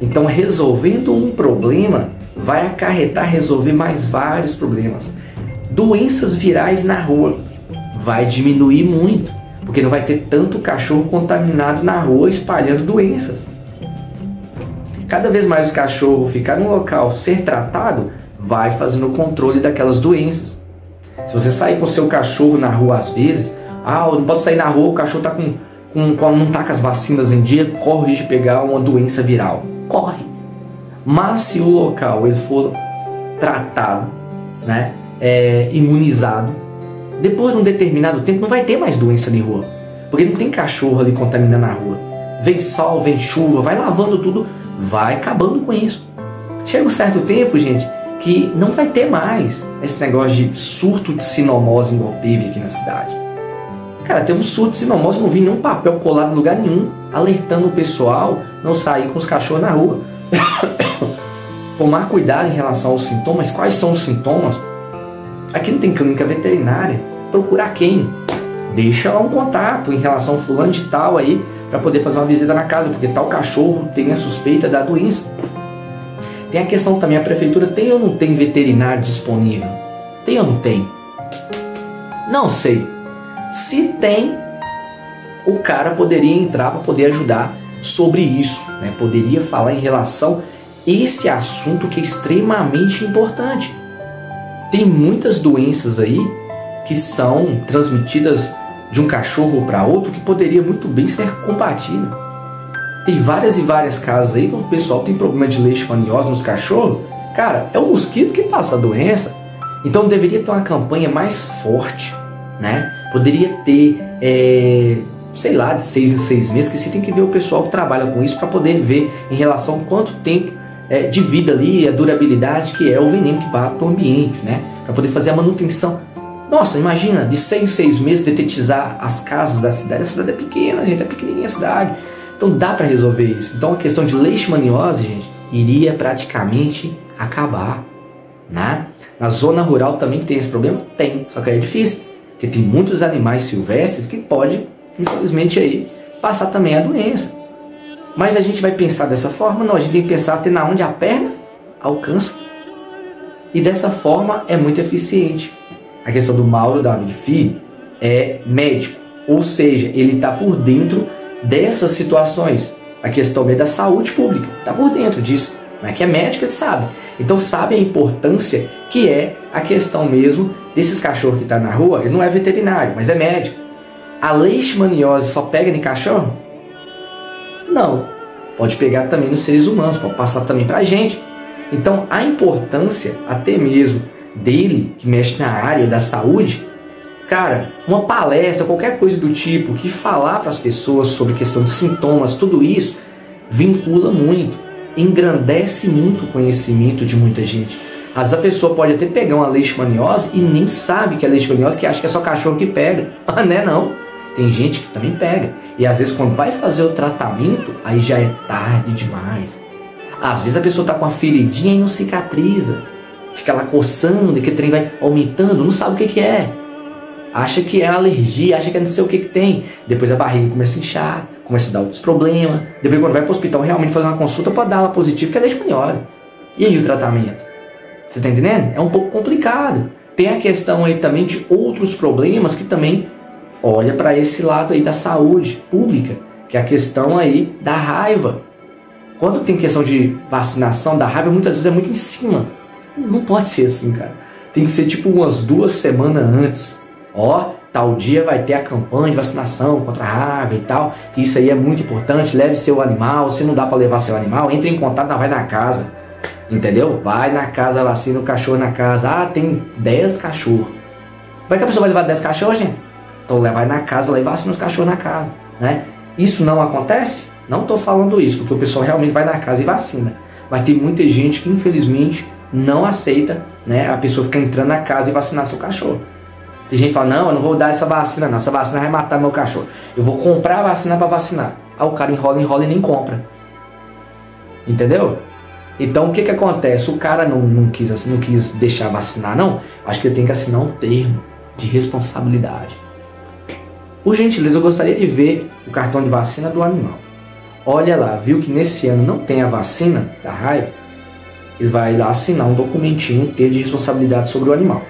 Então, resolvendo um problema, vai acarretar resolver mais vários problemas. Doenças virais na rua vai diminuir muito, porque não vai ter tanto cachorro contaminado na rua espalhando doenças. Cada vez mais o cachorro ficar no local, ser tratado, vai fazendo o controle daquelas doenças. Se você sair com o seu cachorro na rua às vezes, ah, não pode sair na rua, o cachorro tá com, com, com, não tá com as vacinas em dia, corre de pegar uma doença viral. Corre! Mas se o local ele for tratado, né, é, imunizado, depois de um determinado tempo não vai ter mais doença de rua. Porque não tem cachorro ali contaminando a rua. Vem sol, vem chuva, vai lavando tudo, vai acabando com isso. Chega um certo tempo, gente, que não vai ter mais esse negócio de surto de sinomose igual teve aqui na cidade. Cara, teve um surto de sinomose, não vi nenhum papel colado em lugar nenhum, alertando o pessoal, não sair com os cachorros na rua. Tomar cuidado em relação aos sintomas. Quais são os sintomas? Aqui não tem clínica veterinária. Procurar quem? Deixa lá um contato em relação ao fulano de tal aí, para poder fazer uma visita na casa, porque tal cachorro tem a suspeita da doença. Tem a questão também, a prefeitura tem ou não tem veterinário disponível? Tem ou não tem? Não sei. Se tem, o cara poderia entrar para poder ajudar sobre isso, né? Poderia falar em relação a esse assunto que é extremamente importante. Tem muitas doenças aí que são transmitidas de um cachorro para outro que poderia muito bem ser combatido. Tem várias e várias casas aí que o pessoal tem problema de leishmaniose nos cachorros. Cara, é o mosquito que passa a doença. Então deveria ter uma campanha mais forte, né? Poderia ter, é, sei lá, de seis em seis meses, que você tem que ver o pessoal que trabalha com isso para poder ver em relação a quanto tempo é, de vida ali, a durabilidade que é o veneno que bate no ambiente, né? Para poder fazer a manutenção. Nossa, imagina, de seis em seis meses detetizar as casas da cidade. A cidade é pequena, gente, é pequenininha a cidade. Então dá para resolver isso. Então a questão de leishmaniose, gente, iria praticamente acabar, né? Na zona rural também tem esse problema? Tem, só que aí é difícil, porque tem muitos animais silvestres que pode, infelizmente, aí passar também a doença. Mas a gente vai pensar dessa forma? Não, a gente tem que pensar até na onde a perna alcança. E dessa forma é muito eficiente. A questão do Mauro David Filho é médico, ou seja, ele está por dentro dessas situações. A questão é da saúde pública, tá por dentro disso, não é que é médico, ele sabe. Então sabe a importância que é a questão mesmo desses cachorros que tá na rua. Ele não é veterinário, mas é médico. A leishmaniose só pega em cachorro? Não, pode pegar também nos seres humanos, pode passar também pra gente. Então a importância até mesmo dele, que mexe na área da saúde. Cara, uma palestra, qualquer coisa do tipo, que falar para as pessoas sobre questão de sintomas, tudo isso vincula muito, engrandece muito o conhecimento de muita gente. Às vezes a pessoa pode até pegar uma leishmaniose e nem sabe que é leishmaniose, que acha que é só cachorro que pega. Né, não? Tem gente que também pega. E às vezes quando vai fazer o tratamento, aí já é tarde demais. Às vezes a pessoa tá com uma feridinha e não cicatriza. Fica lá coçando e que o trem vai aumentando, não sabe o que que é. Acha que é alergia, acha que é não sei o que que tem. Depois a barriga começa a inchar, começa a dar outros problemas. Depois quando vai para o hospital realmente fazer uma consulta para dar lá positivo, que é leishmaniose. E aí o tratamento? Você tá entendendo? É um pouco complicado. Tem a questão aí também de outros problemas que também olha para esse lado aí da saúde pública, que é a questão aí da raiva. Quando tem questão de vacinação da raiva, muitas vezes é muito em cima. Não pode ser assim, cara. Tem que ser tipo umas duas semanas antes. Ó, tal dia vai ter a campanha de vacinação contra a raiva e tal. Isso aí é muito importante. Leve seu animal. Se não dá para levar seu animal, entre em contato, vai na casa. Entendeu? Vai na casa, vacina o cachorro na casa. Ah, tem dez cachorros. Vai que a pessoa vai levar dez cachorros, gente? Então levar na casa, levar assim nos cachorros na casa, né? Isso não acontece? Não tô falando isso, porque o pessoal realmente vai na casa e vacina. Mas tem muita gente que infelizmente não aceita, né, a pessoa ficar entrando na casa e vacinar seu cachorro. Tem gente que fala, não, eu não vou dar essa vacina não, essa vacina vai matar meu cachorro. Eu vou comprar a vacina para vacinar. Ah, o cara enrola, enrola e nem compra. Entendeu? Então o que que acontece? O cara não, não, quis, assim, não quis deixar vacinar não, acho que ele tem que assinar um termo de responsabilidade. Por gentileza, eu gostaria de ver o cartão de vacina do animal. Olha lá, viu que nesse ano não tem a vacina da raiva? Ele vai lá assinar um documentinho, um termo de responsabilidade sobre o animal.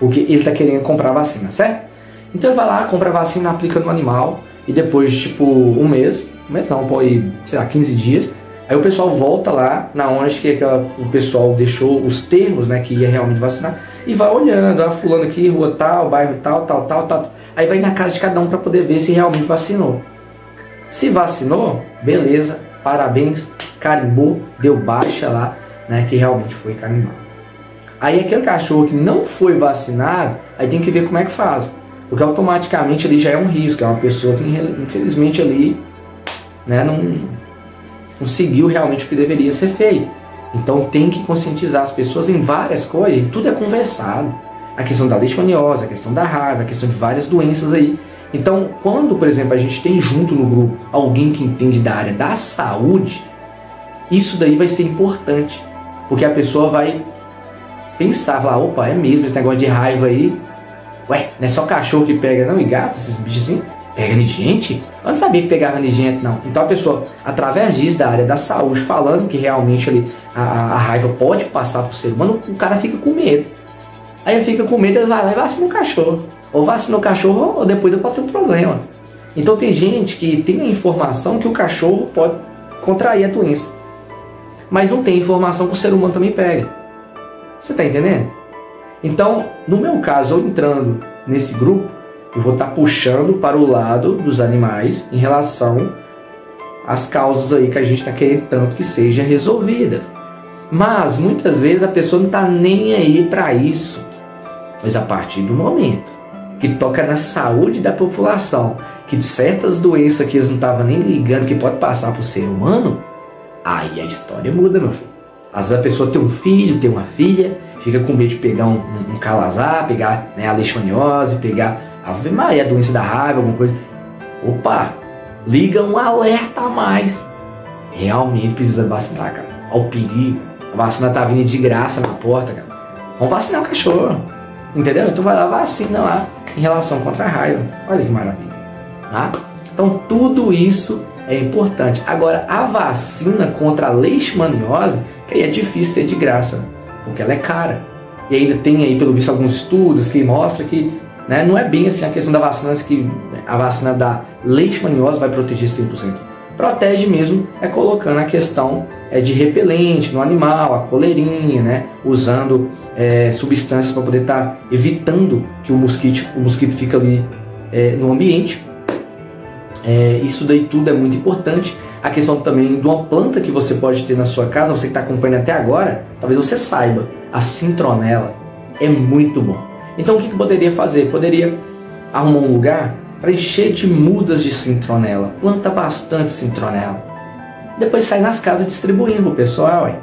Porque ele tá querendo comprar a vacina, certo? Então ele vai lá, compra a vacina, aplica no animal, e depois de tipo um mês, um mês não, pode, sei lá, quinze dias, aí o pessoal volta lá, na onde que aquela, o pessoal deixou os termos, né, que ia realmente vacinar, e vai olhando, ah, fulano aqui, rua tal, bairro tal, tal, tal, tal. Aí vai na casa de cada um para poder ver se realmente vacinou. Se vacinou, beleza, parabéns, carimbou, deu baixa lá, né, que realmente foi carimbado. Aí aquele cachorro que não foi vacinado, aí tem que ver como é que faz. Porque automaticamente ali já é um risco, é uma pessoa que infelizmente ali, né, não, não seguiu realmente o que deveria ser feito. Então tem que conscientizar as pessoas em várias coisas, e tudo é conversado. A questão da leishmaniose, a questão da raiva, a questão de várias doenças aí. Então, quando, por exemplo, a gente tem junto no grupo alguém que entende da área da saúde, isso daí vai ser importante, porque a pessoa vai pensar, falar, opa, é mesmo esse negócio de raiva aí, ué, não é só cachorro que pega não, e gato, esses bichos assim, pega de gente? Eu não sabia que pegava de gente não. Então a pessoa, através disso, da área da saúde, falando que realmente ali a, a raiva pode passar para o ser humano, o cara fica com medo. Aí ele fica com medo, ele vai lá e vacina o cachorro. Ou vacina o cachorro, ou depois ele pode ter um problema. Então tem gente que tem a informação que o cachorro pode contrair a doença, mas não tem informação que o ser humano também pega. Você tá entendendo? Então, no meu caso, eu entrando nesse grupo, eu vou estar puxando para o lado dos animais em relação às causas aí que a gente está querendo tanto que sejam resolvidas. Mas, muitas vezes, a pessoa não está nem aí para isso. Mas a partir do momento que toca na saúde da população, que certas doenças que eles não estavam nem ligando que pode passar para o ser humano, aí a história muda, meu filho. Às vezes a pessoa tem um filho, tem uma filha, fica com medo de pegar um, um, um calazar, pegar, né, a leishmaniose, pegar a, a doença da raiva, alguma coisa. Opa, liga um alerta a mais. Realmente precisa vacinar, cara. Olha o perigo. A vacina tá vindo de graça na porta, cara. Vamos vacinar o cachorro. Entendeu? Então vai lá, vacina lá em relação contra a raiva. Olha que maravilha. Tá? Então tudo isso é importante. Agora, a vacina contra a leishmaniose, que aí é difícil ter de graça, porque ela é cara. E ainda tem aí, pelo visto, alguns estudos que mostram que, né, não é bem assim a questão da vacina, que a vacina da leishmaniose vai proteger cem por cento. Protege mesmo é colocando a questão é, de repelente no animal, a coleirinha, né, usando é, substâncias para poder estar tá evitando que o mosquito, o mosquito fica ali é, no ambiente. É, isso daí tudo é muito importante. A questão também de uma planta que você pode ter na sua casa, você que está acompanhando até agora, talvez você saiba, a cintronela é muito bom. Então o que, que poderia fazer? Poderia arrumar um lugar para encher de mudas de cintronela, planta bastante cintronela. Depois sai nas casas distribuindo para o pessoal, hein?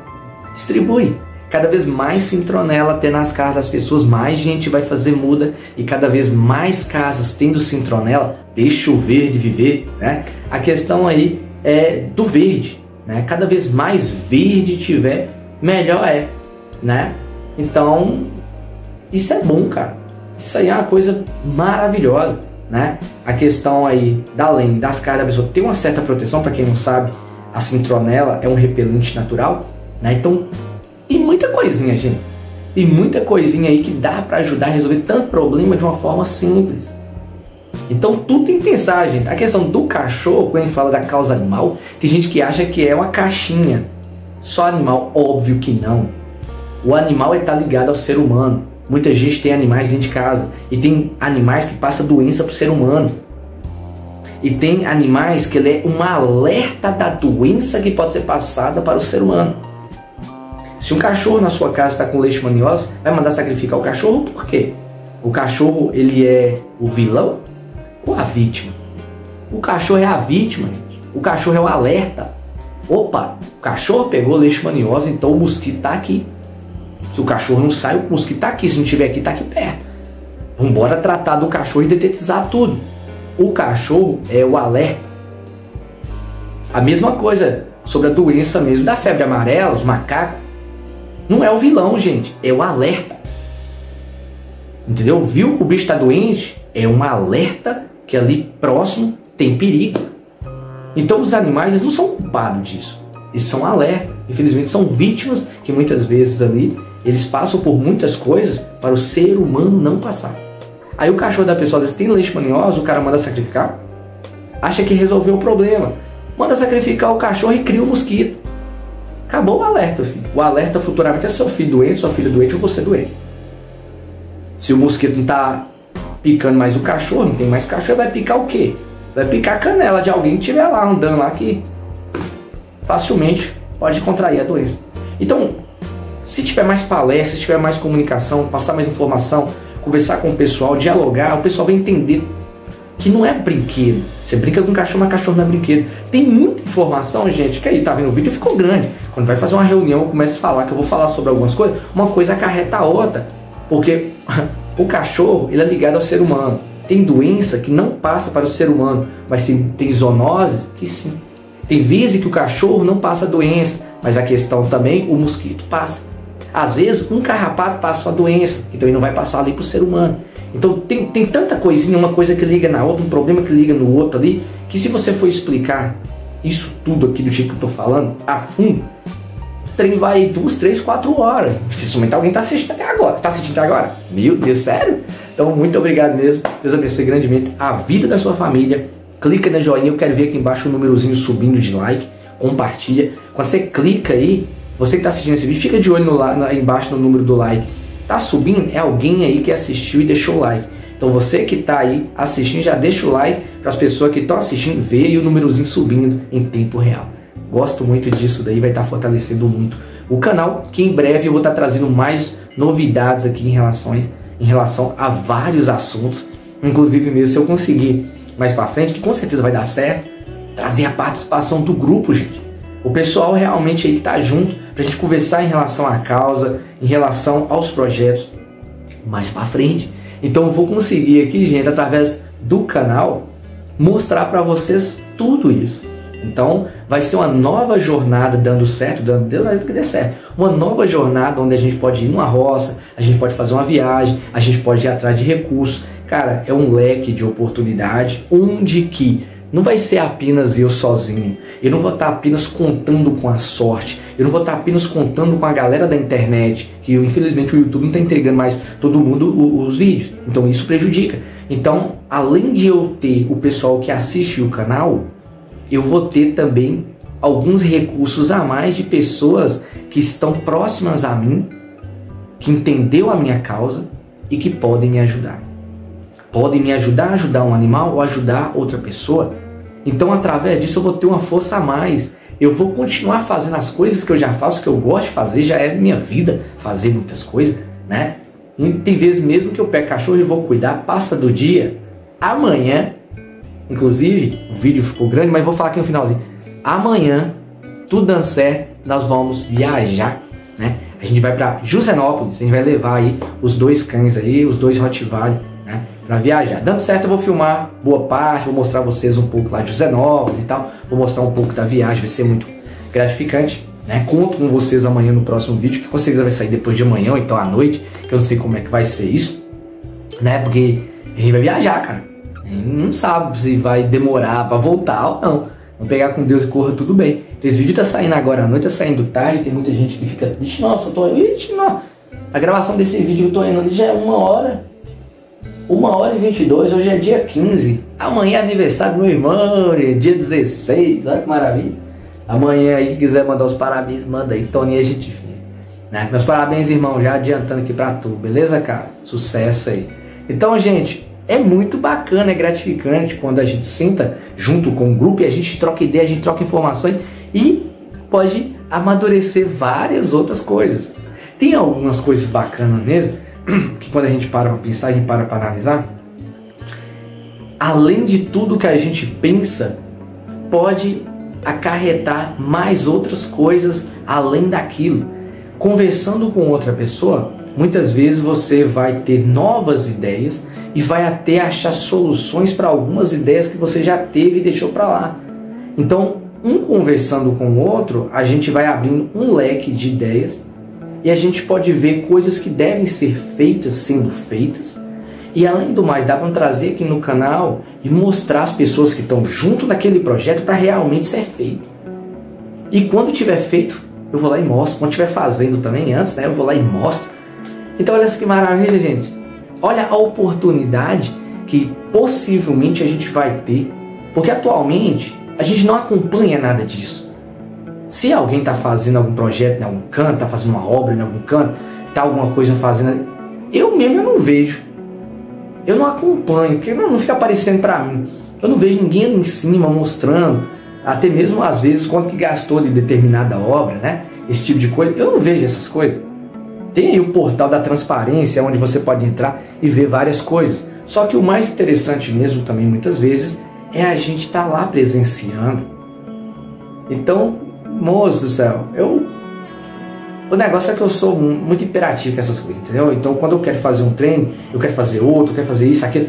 Distribui. Cada vez mais cintronela ter nas casas das pessoas, mais gente vai fazer muda, e cada vez mais casas tendo cintronela, deixa o verde viver, né? A questão aí é do verde, né? Cada vez mais verde tiver, melhor é, né? Então, isso é bom, cara. Isso aí é uma coisa maravilhosa, né? A questão aí da lei, das casas da pessoa tem uma certa proteção, para quem não sabe, a cintronela é um repelente natural, né? Então, e muita coisinha, gente. E muita coisinha aí que dá pra ajudar a resolver tanto problema de uma forma simples. Então tudo tem que pensar, gente. A questão do cachorro, quando a gente fala da causa animal, tem gente que acha que é uma caixinha. Só animal, óbvio que não. O animal é tá ligado ao ser humano. Muita gente tem animais dentro de casa. E tem animais que passam doença pro ser humano. E tem animais que ele é uma alerta da doença que pode ser passada para o ser humano. Se um cachorro na sua casa está com leishmaniose, vai mandar sacrificar o cachorro por quê? O cachorro, ele é o vilão ou a vítima? O cachorro é a vítima, gente. O cachorro é o alerta. Opa, o cachorro pegou leishmaniose, então o mosquito tá aqui. Se o cachorro não sai, o mosquito tá aqui. Se não tiver aqui, tá aqui perto. Vamos embora tratar do cachorro e detetizar tudo. O cachorro é o alerta. A mesma coisa sobre a doença mesmo da febre amarela, os macacos. Não é o vilão, gente. É o alerta. Entendeu? Viu que o bicho tá doente? É um alerta que ali próximo tem perigo. Então os animais, eles não são culpados disso. Eles são alerta. Infelizmente são vítimas que muitas vezes ali eles passam por muitas coisas para o ser humano não passar. Aí o cachorro da pessoa às vezes tem leishmaniose, o cara manda sacrificar. Acha que resolveu o problema. Manda sacrificar o cachorro e cria o mosquito. Acabou o alerta, filho. O alerta futuramente é seu filho doente, sua filha doente ou você doente. Se o mosquito não tá picando mais o cachorro, não tem mais cachorro, vai picar o quê? Vai picar a canela de alguém que estiver lá andando lá que facilmente pode contrair a doença. Então, se tiver mais palestra, se tiver mais comunicação, passar mais informação, conversar com o pessoal, dialogar, o pessoal vai entender que não é brinquedo. Você brinca com cachorro, mas cachorro não é brinquedo. Tem muita informação, gente, que aí tá vendo o vídeo ficou grande. Quando vai fazer uma reunião, eu começo a falar que eu vou falar sobre algumas coisas, uma coisa acarreta a outra. Porque o cachorro, ele é ligado ao ser humano. Tem doença que não passa para o ser humano, mas tem, tem zoonoses que sim. Tem vezes que o cachorro não passa a doença, mas a questão também, o mosquito passa. Às vezes, um carrapato passa uma doença, então ele não vai passar ali para o ser humano. Então tem, tem tanta coisinha, uma coisa que liga na outra, um problema que liga no outro ali, que se você for explicar isso tudo aqui do jeito que eu tô falando, a fundo, o trem vai duas, três, quatro horas. Dificilmente alguém tá assistindo até agora. Tá assistindo até agora? Meu Deus, sério? Então muito obrigado mesmo. Deus abençoe grandemente a vida da sua família. Clica no joinha, eu quero ver aqui embaixo o númerozinho subindo de like. Compartilha. Quando você clica aí, você que tá assistindo esse vídeo, fica de olho no, na, embaixo no número do like. Tá subindo? É alguém aí que assistiu e deixou o like. Então você que tá aí assistindo, já deixa o like para as pessoas que estão assistindo ver aí o númerozinho subindo em tempo real. Gosto muito disso daí, vai estar tá fortalecendo muito o canal, que em breve eu vou estar tá trazendo mais novidades aqui em relação, em relação a vários assuntos. Inclusive mesmo se eu conseguir mais para frente, que com certeza vai dar certo, trazer a participação do grupo, gente. O pessoal realmente aí que tá junto pra gente conversar em relação à causa, em relação aos projetos mais pra frente. Então eu vou conseguir aqui, gente, através do canal, mostrar pra vocês tudo isso. Então vai ser uma nova jornada dando certo, dando Deus ajuda que dê certo. Uma nova jornada onde a gente pode ir numa roça, a gente pode fazer uma viagem, a gente pode ir atrás de recursos. Cara, é um leque de oportunidade onde que não vai ser apenas eu sozinho. Eu não vou estar apenas contando com a sorte. Eu não vou estar apenas contando com a galera da internet. Que infelizmente o YouTube não está entregando mais todo mundo os vídeos. Então isso prejudica. Então, além de eu ter o pessoal que assiste o canal, eu vou ter também alguns recursos a mais de pessoas que estão próximas a mim, que entendeu a minha causa e que podem me ajudar. Podem me ajudar a ajudar um animal ou ajudar outra pessoa. Então, através disso, eu vou ter uma força a mais. Eu vou continuar fazendo as coisas que eu já faço, que eu gosto de fazer. Já é minha vida fazer muitas coisas, né? E tem vezes mesmo que eu pego cachorro e vou cuidar. Passa do dia. Amanhã, inclusive, o vídeo ficou grande, mas vou falar aqui no finalzinho. Amanhã, tudo dando certo, nós vamos viajar, né? A gente vai para Josenópolis. A gente vai levar aí os dois cães aí, os dois Rottweiler, né? Pra viajar. Dando certo, eu vou filmar boa parte, vou mostrar vocês um pouco lá de Josenópolis e tal, vou mostrar um pouco da viagem, vai ser muito gratificante, né? Conto com vocês amanhã no próximo vídeo, que com certeza vai sair depois de amanhã, ou então à noite, que eu não sei como é que vai ser isso, né? Porque a gente vai viajar, cara, a gente não sabe se vai demorar pra voltar ou não. Vamos pegar com Deus e corra tudo bem. Então, esse vídeo tá saindo agora à noite, tá saindo tarde, tem muita gente que fica, ixi, nossa, eu tô, ixi, não. A gravação desse vídeo eu tô indo ali já é uma hora. uma hora e vinte e dois, hoje é dia quinze, amanhã é aniversário do meu irmão, é dia dezesseis, olha que maravilha. Amanhã aí, quiser mandar os parabéns, manda aí, Toni, a gente fica, né? Meus parabéns, irmão, já adiantando aqui pra tu, beleza, cara? Sucesso aí. Então, gente, é muito bacana, é gratificante quando a gente senta junto com o grupo e a gente troca ideia, a gente troca informações e pode amadurecer várias outras coisas. Tem algumas coisas bacanas mesmo, que quando a gente para para pensar, a gente para para analisar, além de tudo que a gente pensa, pode acarretar mais outras coisas além daquilo. Conversando com outra pessoa, muitas vezes você vai ter novas ideias e vai até achar soluções para algumas ideias que você já teve e deixou para lá. Então, um conversando com o outro, a gente vai abrindo um leque de ideias e a gente pode ver coisas que devem ser feitas sendo feitas. E além do mais, dá para trazer aqui no canal e mostrar as pessoas que estão junto daquele projeto para realmente ser feito. E quando tiver feito, eu vou lá e mostro. Quando estiver fazendo também antes, né, eu vou lá e mostro. Então olha que maravilha, gente. Olha a oportunidade que possivelmente a gente vai ter. Porque atualmente a gente não acompanha nada disso. Se alguém está fazendo algum projeto em algum canto, está fazendo uma obra em algum canto, está alguma coisa fazendo... Eu mesmo eu não vejo. Eu não acompanho, porque não fica aparecendo para mim. Eu não vejo ninguém ali em cima mostrando, até mesmo às vezes, quanto que gastou de determinada obra, né? Esse tipo de coisa. Eu não vejo essas coisas. Tem aí o portal da transparência, onde você pode entrar e ver várias coisas. Só que o mais interessante mesmo também, muitas vezes, é a gente estar lá presenciando. Então, moço do céu, eu... O negócio é que eu sou muito imperativo com essas coisas, entendeu? Então, quando eu quero fazer um treino, eu quero fazer outro, eu quero fazer isso, aquilo.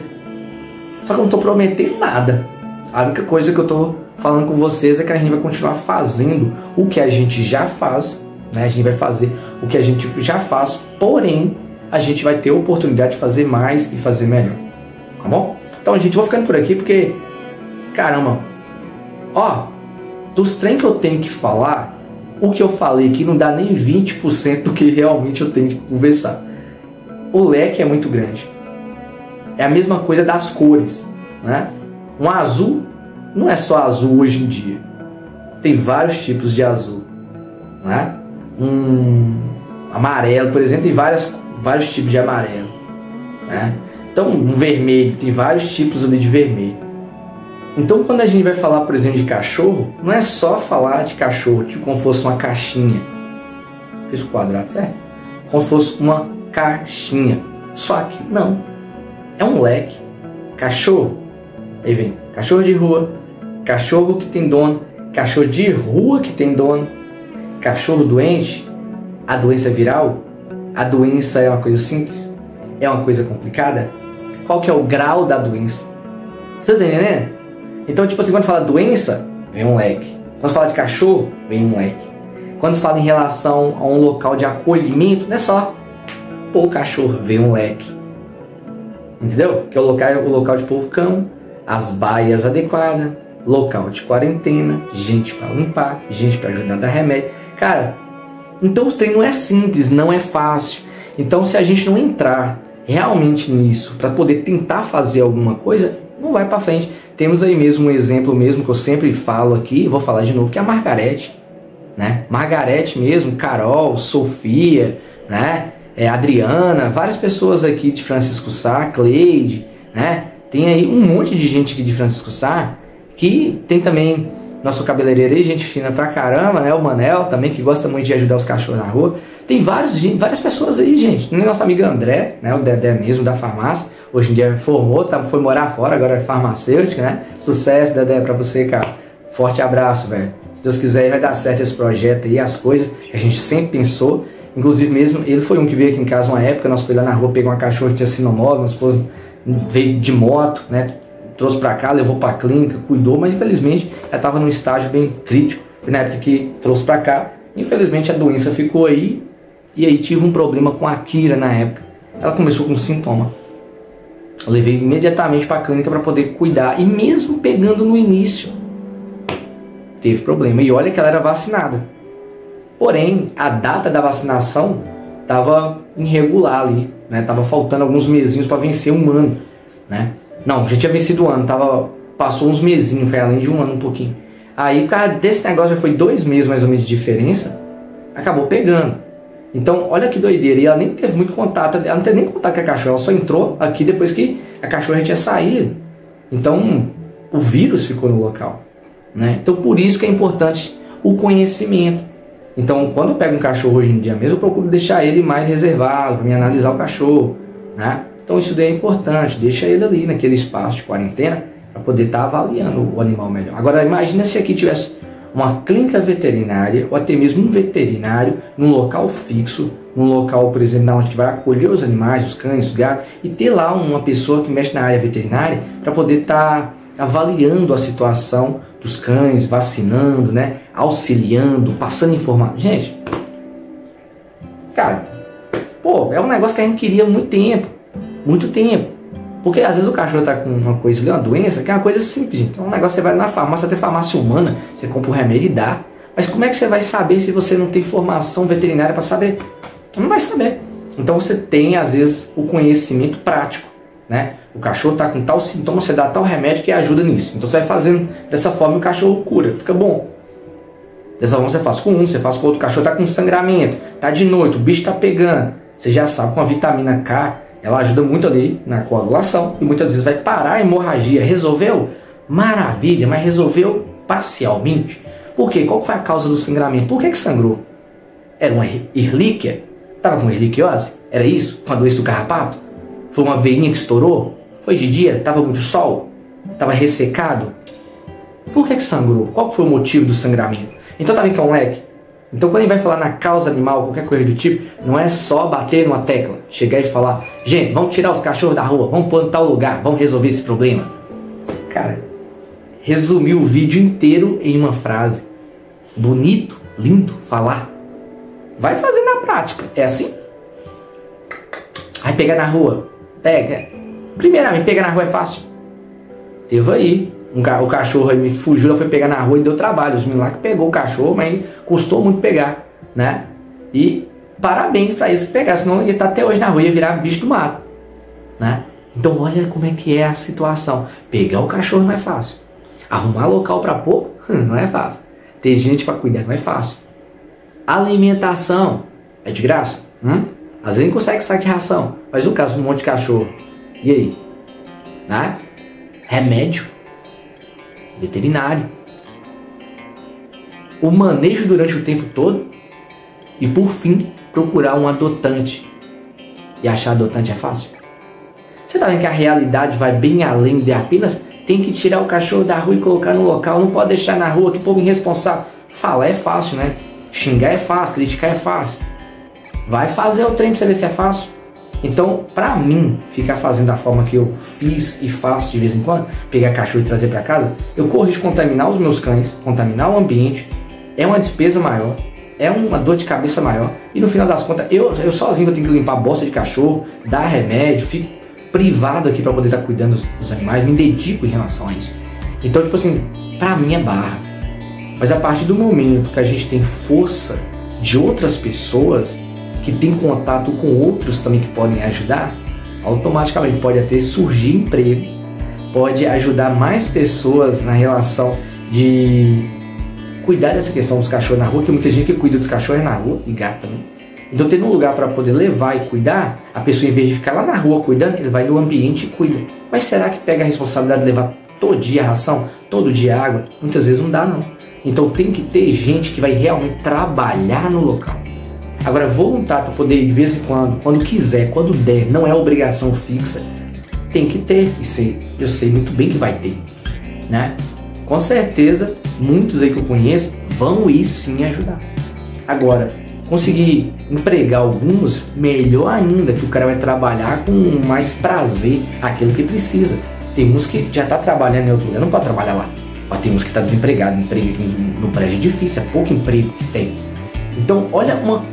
Só que eu não estou prometendo nada. A única coisa que eu estou falando com vocês é que a gente vai continuar fazendo o que a gente já faz, né? A gente vai fazer o que a gente já faz, porém, a gente vai ter a oportunidade de fazer mais e fazer melhor, tá bom? Então, gente, eu vou ficando por aqui porque, caramba, ó, dos treinos que eu tenho que falar... O que eu falei aqui não dá nem vinte por cento do que realmente eu tenho de conversar. O leque é muito grande. É a mesma coisa das cores, né? Um azul não é só azul hoje em dia. Tem vários tipos de azul, né? Um amarelo, por exemplo, tem várias, vários tipos de amarelo, né? Então, um vermelho, tem vários tipos ali de vermelho. Então, quando a gente vai falar, por exemplo, de cachorro, não é só falar de cachorro, tipo como fosse uma caixinha. Fiz o quadrado, certo? Como fosse uma caixinha. Só que não. É um leque. Cachorro. Aí vem cachorro de rua, cachorro que tem dono, cachorro de rua que tem dono, cachorro doente, a doença é viral, a doença é uma coisa simples, é uma coisa complicada. Qual que é o grau da doença? Você tá entendendo? Então, tipo assim, quando fala doença, vem um leque. Quando fala de cachorro, vem um leque. Quando fala em relação a um local de acolhimento, não é só pôr o cachorro, vem um leque. Entendeu? Que é o local, o local de povo cão, as baias adequadas, local de quarentena, gente para limpar, gente para ajudar a dar remédio. Cara, então o treino não é simples, não é fácil. Então, se a gente não entrar realmente nisso para poder tentar fazer alguma coisa, não vai para frente. Temos aí mesmo um exemplo mesmo que eu sempre falo aqui, vou falar de novo, que é a Margarete, né? Margarete mesmo, Carol, Sofia, né? É, Adriana, várias pessoas aqui de Francisco Sá, Cleide, né? Tem aí um monte de gente aqui de Francisco Sá, que tem também nosso cabeleireiro aí, gente fina pra caramba, né? O Manel também, que gosta muito de ajudar os cachorros na rua. Tem vários, várias pessoas aí, gente. Tem nosso amigo André, né? O Dedé mesmo, da farmácia. Hoje em dia formou, tá, foi morar fora, agora é farmacêutico, né? Sucesso, Dedé, pra você, cara. Forte abraço, velho. Se Deus quiser, vai dar certo esse projeto aí, as coisas que a gente sempre pensou. Inclusive mesmo, ele foi um que veio aqui em casa uma época, nós fomos lá na rua, pegar uma cachorra que tinha sinomose, nossa esposa veio de moto, né? Trouxe pra cá, levou pra clínica, cuidou, mas infelizmente ela tava num estágio bem crítico. Foi na época que trouxe pra cá, infelizmente a doença ficou aí, e aí tive um problema com a Kira na época. Ela começou com sintoma. Eu levei imediatamente para a clínica para poder cuidar. E mesmo pegando no início, teve problema. E olha que ela era vacinada. Porém, a data da vacinação estava irregular ali, né? Estava faltando alguns mesinhos para vencer um ano, né? Não, já tinha vencido um ano. Tava, passou uns mesinhos, foi além de um ano um pouquinho. Aí, por causa desse negócio, já foi dois meses mais ou menos de diferença. Acabou pegando. Então, olha que doideira, e ela nem teve muito contato, ela não teve nem contato com a cachorra, ela só entrou aqui depois que a cachorra já tinha saído. Então, o vírus ficou no local, né? Então, por isso que é importante o conhecimento. Então, quando eu pego um cachorro hoje em dia mesmo, eu procuro deixar ele mais reservado, para me analisar o cachorro, né? Então isso daí é importante, deixa ele ali naquele espaço de quarentena para poder estar avaliando o animal melhor. Agora imagina se aqui tivesse uma clínica veterinária ou até mesmo um veterinário num local fixo, num local, por exemplo, onde vai acolher os animais, os cães, os gatos, e ter lá uma pessoa que mexe na área veterinária para poder estar avaliando a situação dos cães, vacinando, né, auxiliando, passando informação. Gente, cara, pô, é um negócio que a gente queria há muito tempo, muito tempo. Porque às vezes o cachorro tá com uma coisa, uma doença, que é uma coisa simples. Então, um negócio, você vai na farmácia, até farmácia humana, você compra o remédio e dá. Mas como é que você vai saber se você não tem formação veterinária para saber? Não vai saber. Então, você tem, às vezes, o conhecimento prático, né? O cachorro tá com tal sintoma, você dá tal remédio que ajuda nisso. Então, você vai fazendo dessa forma e o cachorro cura, fica bom. Dessa forma, você faz com um, você faz com outro. O cachorro tá com sangramento, tá de noite, o bicho tá pegando. Você já sabe, com a vitamina K, ela ajuda muito ali na coagulação e muitas vezes vai parar a hemorragia. Resolveu? Maravilha, mas resolveu parcialmente. Por quê? Qual foi a causa do sangramento? Por que que sangrou? Era uma erlíquia? Estava com erliquiose? Era isso? Foi uma doença do carrapato? Foi uma veinha que estourou? Foi de dia? Estava muito sol? Estava ressecado? Por que que sangrou? Qual foi o motivo do sangramento? Então tá vendo que é um leque? Então quando ele vai falar na causa animal, qualquer coisa do tipo, não é só bater numa tecla, chegar e falar, gente, vamos tirar os cachorros da rua, vamos pôr em tal lugar, vamos resolver esse problema. Cara, resumi o vídeo inteiro em uma frase. Bonito, lindo, falar. Vai fazer na prática, é assim? Aí pegar na rua, pega. Primeiramente, pegar na rua é fácil. Teve aí. Um ca o cachorro aí me fugiu, ela foi pegar na rua e deu trabalho. Os meninos lá que pegou o cachorro, mas custou muito pegar, né? E parabéns pra eles que pegaram, senão ele tá até hoje na rua, ia virar bicho do mato, né? Então olha como é que é a situação. Pegar o cachorro não é fácil. Arrumar local pra pôr, não é fácil. Ter gente pra cuidar, não é fácil. Alimentação, é de graça? Hum? Às vezes não consegue sair de ração, mas no caso um monte de cachorro, e aí? Né? Remédio. Veterinário, o manejo durante o tempo todo e, por fim, procurar um adotante. E achar adotante é fácil? Você tá vendo que a realidade vai bem além de apenas tem que tirar o cachorro da rua e colocar no local, não pode deixar na rua, que povo irresponsável. Falar é fácil, né? Xingar é fácil, criticar é fácil. Vai fazer o treino pra você ver se é fácil. Então, pra mim, ficar fazendo da forma que eu fiz e faço de vez em quando, pegar cachorro e trazer pra casa, eu corro de contaminar os meus cães, contaminar o ambiente, é uma despesa maior, é uma dor de cabeça maior, e no final das contas, eu, eu sozinho eu tenho que limpar a bosta de cachorro, dar remédio, fico privado aqui pra poder estar cuidando dos, dos animais, me dedico em relação a isso. Então, tipo assim, pra mim é barra. Mas a partir do momento que a gente tem força de outras pessoas, que tem contato com outros também que podem ajudar, automaticamente pode até surgir emprego, pode ajudar mais pessoas na relação de cuidar dessa questão dos cachorros na rua. Tem muita gente que cuida dos cachorros na rua e gato também. Então, tendo um lugar para poder levar e cuidar, a pessoa, em vez de ficar lá na rua cuidando, ele vai no ambiente e cuida. Mas será que pega a responsabilidade de levar todo dia ração, todo dia água? Muitas vezes não dá, não. Então, tem que ter gente que vai realmente trabalhar no local. Agora, voluntário para poder ir de vez em quando, quando quiser, quando der, não é obrigação fixa, tem que ter. Isso aí, eu sei muito bem que vai ter, né? Com certeza, muitos aí que eu conheço vão ir sim ajudar. Agora, conseguir empregar alguns, melhor ainda, que o cara vai trabalhar com mais prazer aquilo que precisa. Tem uns que já tá trabalhando em outro lugar, não pode trabalhar lá. Mas tem uns que tá desempregado, emprego aqui no prédio é difícil, é pouco emprego que tem. Então, olha uma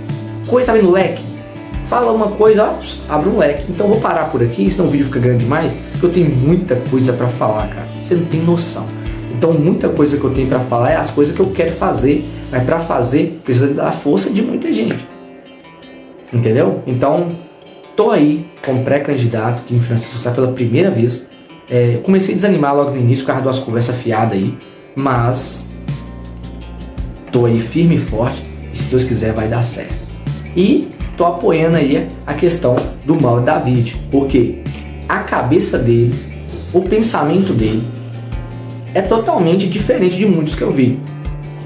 coisa ali no leque, fala uma coisa, ó, abre um leque. Então vou parar por aqui, senão o vídeo fica grande demais, porque eu tenho muita coisa pra falar, cara, você não tem noção. Então muita coisa que eu tenho pra falar é as coisas que eu quero fazer, mas pra fazer precisa da força de muita gente, entendeu? Então tô aí como pré-candidato aqui em Francisco Sá pela primeira vez. É, comecei a desanimar logo no início por causa das conversas fiadas aí, mas tô aí firme e forte, e se Deus quiser vai dar certo. E tô apoiando aí a questão do Mauro David, porque a cabeça dele, o pensamento dele é totalmente diferente de muitos que eu vi,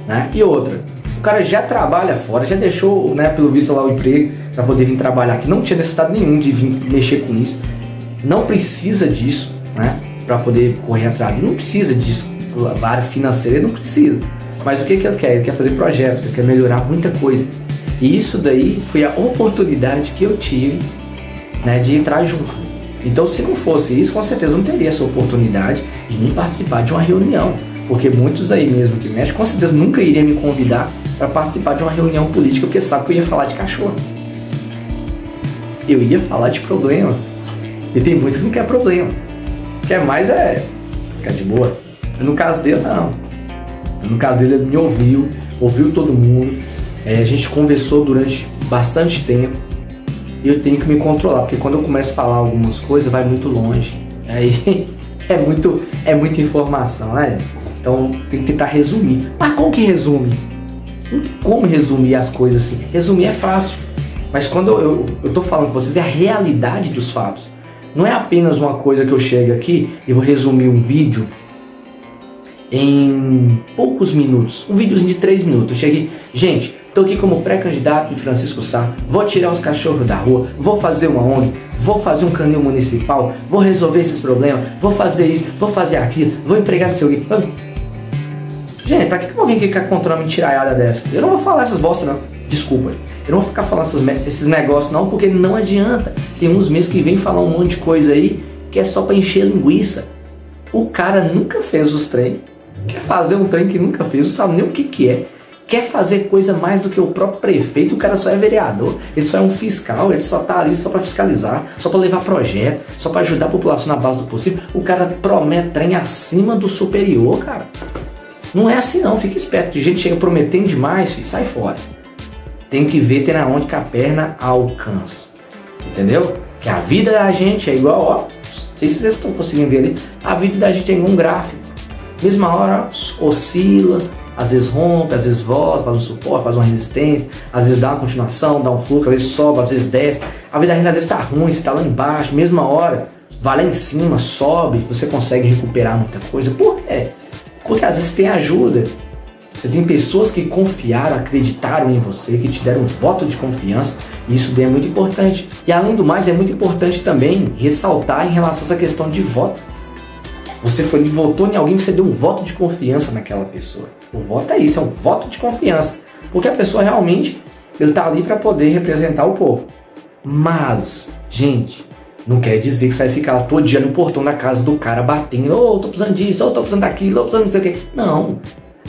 né? E outra, cara já trabalha fora, já deixou, né, pelo visto lá o emprego para poder vir trabalhar aqui. Não tinha necessidade nenhuma de vir mexer com isso. Não precisa disso, né, para poder correr atrás. Não precisa disso, a área financeira não precisa. Mas o que que ele quer? Ele quer fazer projetos, ele quer melhorar muita coisa. E isso daí foi a oportunidade que eu tive, né, de entrar junto. Então, se não fosse isso, com certeza eu não teria essa oportunidade de nem participar de uma reunião. Porque muitos aí mesmo que mexem, com certeza nunca iriam me convidar para participar de uma reunião política, porque sabe que eu ia falar de cachorro. Eu ia falar de problema. E tem muitos que não querem problema. Quer mais é ficar de boa. No caso dele, não. No caso dele, ele me ouviu, ouviu todo mundo. É, a gente conversou durante bastante tempo. E eu tenho que me controlar, porque quando eu começo a falar algumas coisas, vai muito longe. Aí é, muito, é muita informação, né? Então tem que tentar resumir. Mas como que resume? Não tem como resumir as coisas assim. Resumir é fácil. Mas quando eu, eu tô falando com vocês, é a realidade dos fatos. Não é apenas uma coisa que eu chego aqui e vou resumir um vídeo em poucos minutos. Um videozinho de três minutos. Eu cheguei, gente, tô aqui como pré-candidato em Francisco Sá, vou tirar os cachorros da rua, vou fazer uma ONG, vou fazer um canil municipal, vou resolver esses problemas, vou fazer isso, vou fazer aquilo, vou empregar no seu... Gente, pra que eu vou vir aqui ficar contando uma mentiraiada dessa? Eu não vou falar essas bostas não, desculpa. Eu não vou ficar falando essas, esses negócios não, porque não adianta. Tem uns meses que vem falar um monte de coisa aí que é só pra encher linguiça. O cara nunca fez os trem, quer fazer um trem que nunca fez, não sabe nem o que que é. Quer fazer coisa mais do que o próprio prefeito, o cara só é vereador, ele só é um fiscal, ele só tá ali só pra fiscalizar, só pra levar projeto, só pra ajudar a população na base do possível. O cara promete trem acima do superior, cara. Não é assim não, fica esperto, de gente chega prometendo demais, filho, sai fora. Tem que ver ter aonde que a perna alcança, entendeu? Que a vida da gente é igual, ó, não sei se vocês estão conseguindo ver ali, a vida da gente é igual um gráfico. Mesma hora, ó, oscila, às vezes rompe, às vezes volta, faz um suporte, faz uma resistência, às vezes dá uma continuação, dá um fluxo, às vezes sobe, às vezes desce. A vida da gente às vezes tá ruim, você tá lá embaixo, mesma hora, vai lá em cima, sobe, você consegue recuperar muita coisa. Por quê? Porque às vezes tem ajuda. Você tem pessoas que confiaram, acreditaram em você, que te deram um voto de confiança, e isso daí é muito importante. E além do mais, é muito importante também ressaltar em relação a essa questão de voto. Você foi e votou em alguém, você deu um voto de confiança naquela pessoa. O voto é isso, é um voto de confiança. Porque a pessoa realmente, ele tá ali para poder representar o povo. Mas, gente, não quer dizer que você vai ficar lá todo dia no portão da casa do cara batendo. Ô, oh, tô precisando disso, ô, oh, tô precisando daquilo, tô precisando não sei o quê. Não,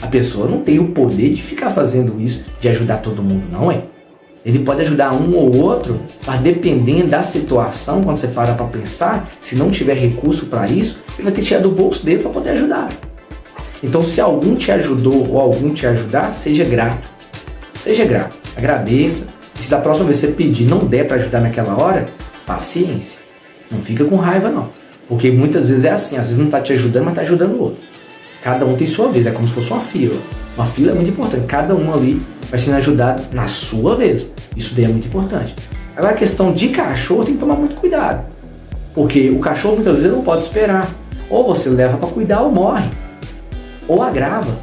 a pessoa não tem o poder de ficar fazendo isso, de ajudar todo mundo, não é? Ele pode ajudar um ou outro, mas dependendo da situação, quando você para para pensar, se não tiver recurso para isso, ele vai ter que tirar do bolso dele para poder ajudar. Então, se algum te ajudou ou algum te ajudar, seja grato. Seja grato, agradeça. E se da próxima vez você pedir não der para ajudar naquela hora, paciência. Não fica com raiva não, porque muitas vezes é assim, às vezes não está te ajudando, mas está ajudando o outro. Cada um tem sua vez, é como se fosse uma fila. Uma fila é muito importante, cada um ali vai sendo ajudado na sua vez. Isso daí é muito importante. Agora a questão de cachorro tem que tomar muito cuidado, porque o cachorro muitas vezes não pode esperar. Ou você leva para cuidar ou morre, ou agrava.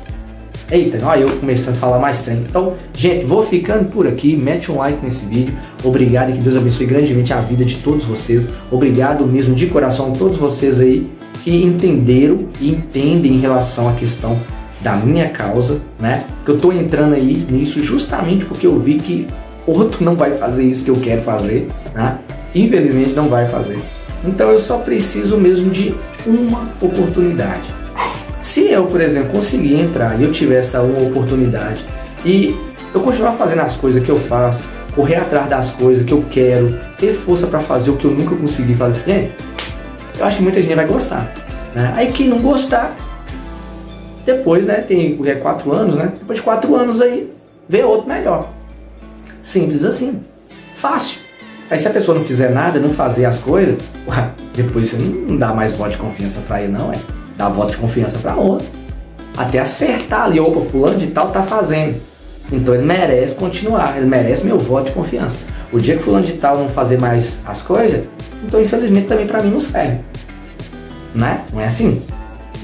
Eita, ó, eu começando a falar mais trem. Então, gente, vou ficando por aqui. Mete um like nesse vídeo. Obrigado e que Deus abençoe grandemente a vida de todos vocês. Obrigado mesmo de coração a todos vocês aí que entenderam e entendem em relação à questão da minha causa, né? Que eu tô entrando aí nisso justamente porque eu vi que outro não vai fazer isso que eu quero fazer, né? Infelizmente não vai fazer. Então eu só preciso mesmo de uma oportunidade. Se eu, por exemplo, conseguir entrar e eu tiver essa uma oportunidade e eu continuar fazendo as coisas que eu faço, correr atrás das coisas que eu quero, ter força para fazer o que eu nunca consegui fazer, gente, eu acho que muita gente vai gostar, né? Aí quem não gostar, depois, né, tem é, quatro anos, né? Depois de quatro anos aí, vê outro melhor. Simples assim. Fácil. Aí se a pessoa não fizer nada, não fazer as coisas, ué, depois você não dá mais voto de confiança pra ele não, é. Dá voto de confiança pra outro. Até acertar ali, opa, fulano de tal tá fazendo. Então ele merece continuar, ele merece meu voto de confiança. O dia que fulano de tal não fazer mais as coisas, então infelizmente também pra mim não serve. Né? Não é assim?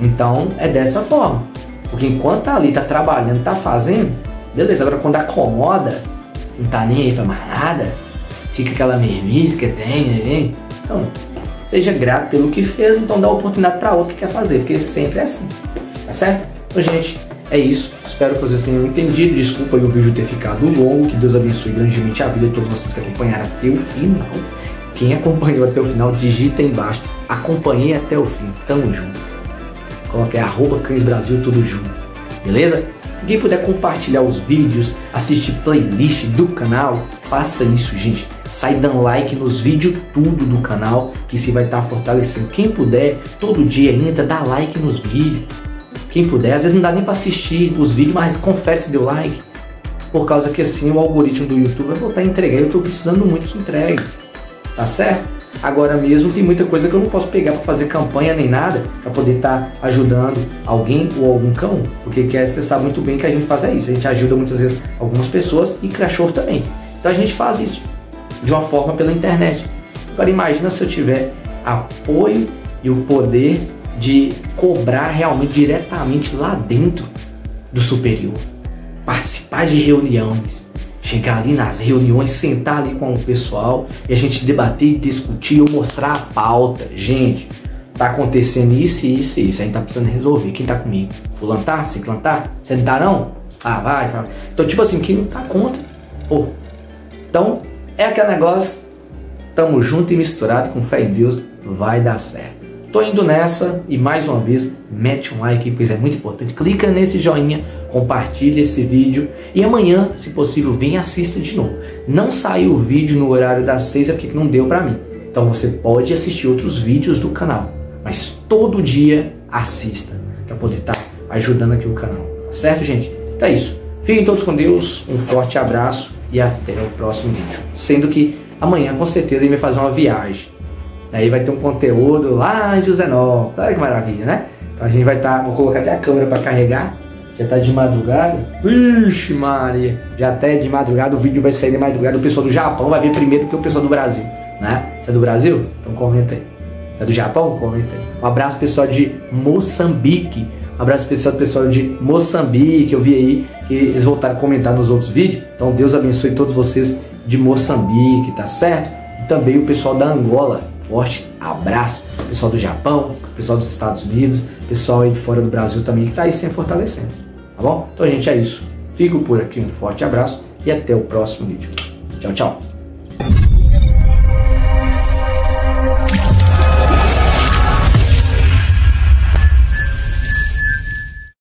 Então é dessa forma, porque enquanto tá ali, tá trabalhando, tá fazendo, Beleza, agora quando acomoda, não tá nem aí pra mais nada, fica aquela mermice que tem, né? Então, seja grato pelo que fez, então dá oportunidade pra outro que quer fazer, porque sempre é assim, tá certo? Então, gente, é isso. Espero que vocês tenham entendido. Desculpa aí o vídeo ter ficado longo. Que Deus abençoe grandemente a vida de todos vocês que acompanharam até o final. Quem acompanhou até o final, digita aí embaixo. Acompanhei até o fim. Tamo junto. Coloquei arroba Cães Brasil tudo junto. Beleza? Quem puder compartilhar os vídeos, assistir playlist do canal, faça isso, gente. Sai dando like nos vídeos tudo do canal, que se vai estar fortalecendo. Quem puder, todo dia entra, dá like nos vídeos. Quem puder, às vezes não dá nem para assistir os vídeos, mas confere se deu like. Por causa que assim o algoritmo do YouTube vai voltar a entregar. Eu tô precisando muito que entregue. Tá certo? Agora mesmo tem muita coisa que eu não posso pegar para fazer campanha nem nada, para poder estar tá ajudando alguém ou algum cão, porque quer acessar muito bem que a gente faz é isso. A gente ajuda muitas vezes algumas pessoas e cachorro também. Então a gente faz isso de uma forma pela internet. Agora imagina se eu tiver apoio e o poder de cobrar realmente diretamente lá dentro do superior, participar de reuniões, chegar ali nas reuniões, sentar ali com o pessoal e a gente debater, discutir ou mostrar a pauta. Gente, tá acontecendo isso, isso e isso, a gente tá precisando resolver. Quem tá comigo? Fulano tá? Ciclano tá? Você não tá não? Ah, vai, vai. Então tipo assim, quem não tá contra, pô. Então é aquele negócio, tamo junto e misturado, com fé em Deus, vai dar certo. Tô indo nessa e mais uma vez mete um like, pois é muito importante. Clica nesse joinha, compartilha esse vídeo e amanhã, se possível, vem e assista de novo. Não saiu o vídeo no horário das seis é porque não deu pra mim. Então você pode assistir outros vídeos do canal, mas todo dia assista pra poder estar tá ajudando aqui o canal. Tá certo, gente? Então é isso. Fiquem todos com Deus, um forte abraço e até o próximo vídeo. Sendo que amanhã com certeza ele vai fazer uma viagem. Aí vai ter um conteúdo lá em Josenópolis. Olha que maravilha, né? Então a gente vai estar... Tá, vou colocar até a câmera para carregar. Já tá de madrugada. Vixe Maria! Já até de madrugada. O vídeo vai sair de madrugada. O pessoal do Japão vai ver primeiro que o pessoal do Brasil, né? Você é do Brasil? Então comenta aí. Você é do Japão? Comenta aí. Um abraço pessoal de Moçambique. Um abraço especial do pessoal de Moçambique. Eu vi aí que eles voltaram a comentar nos outros vídeos. Então Deus abençoe todos vocês de Moçambique, tá certo? E também o pessoal da Angola. Forte abraço, pessoal do Japão, pessoal dos Estados Unidos, pessoal aí de fora do Brasil também que tá aí sempre fortalecendo, tá bom? Então, gente, é isso. Fico por aqui, um forte abraço e até o próximo vídeo. Tchau, tchau!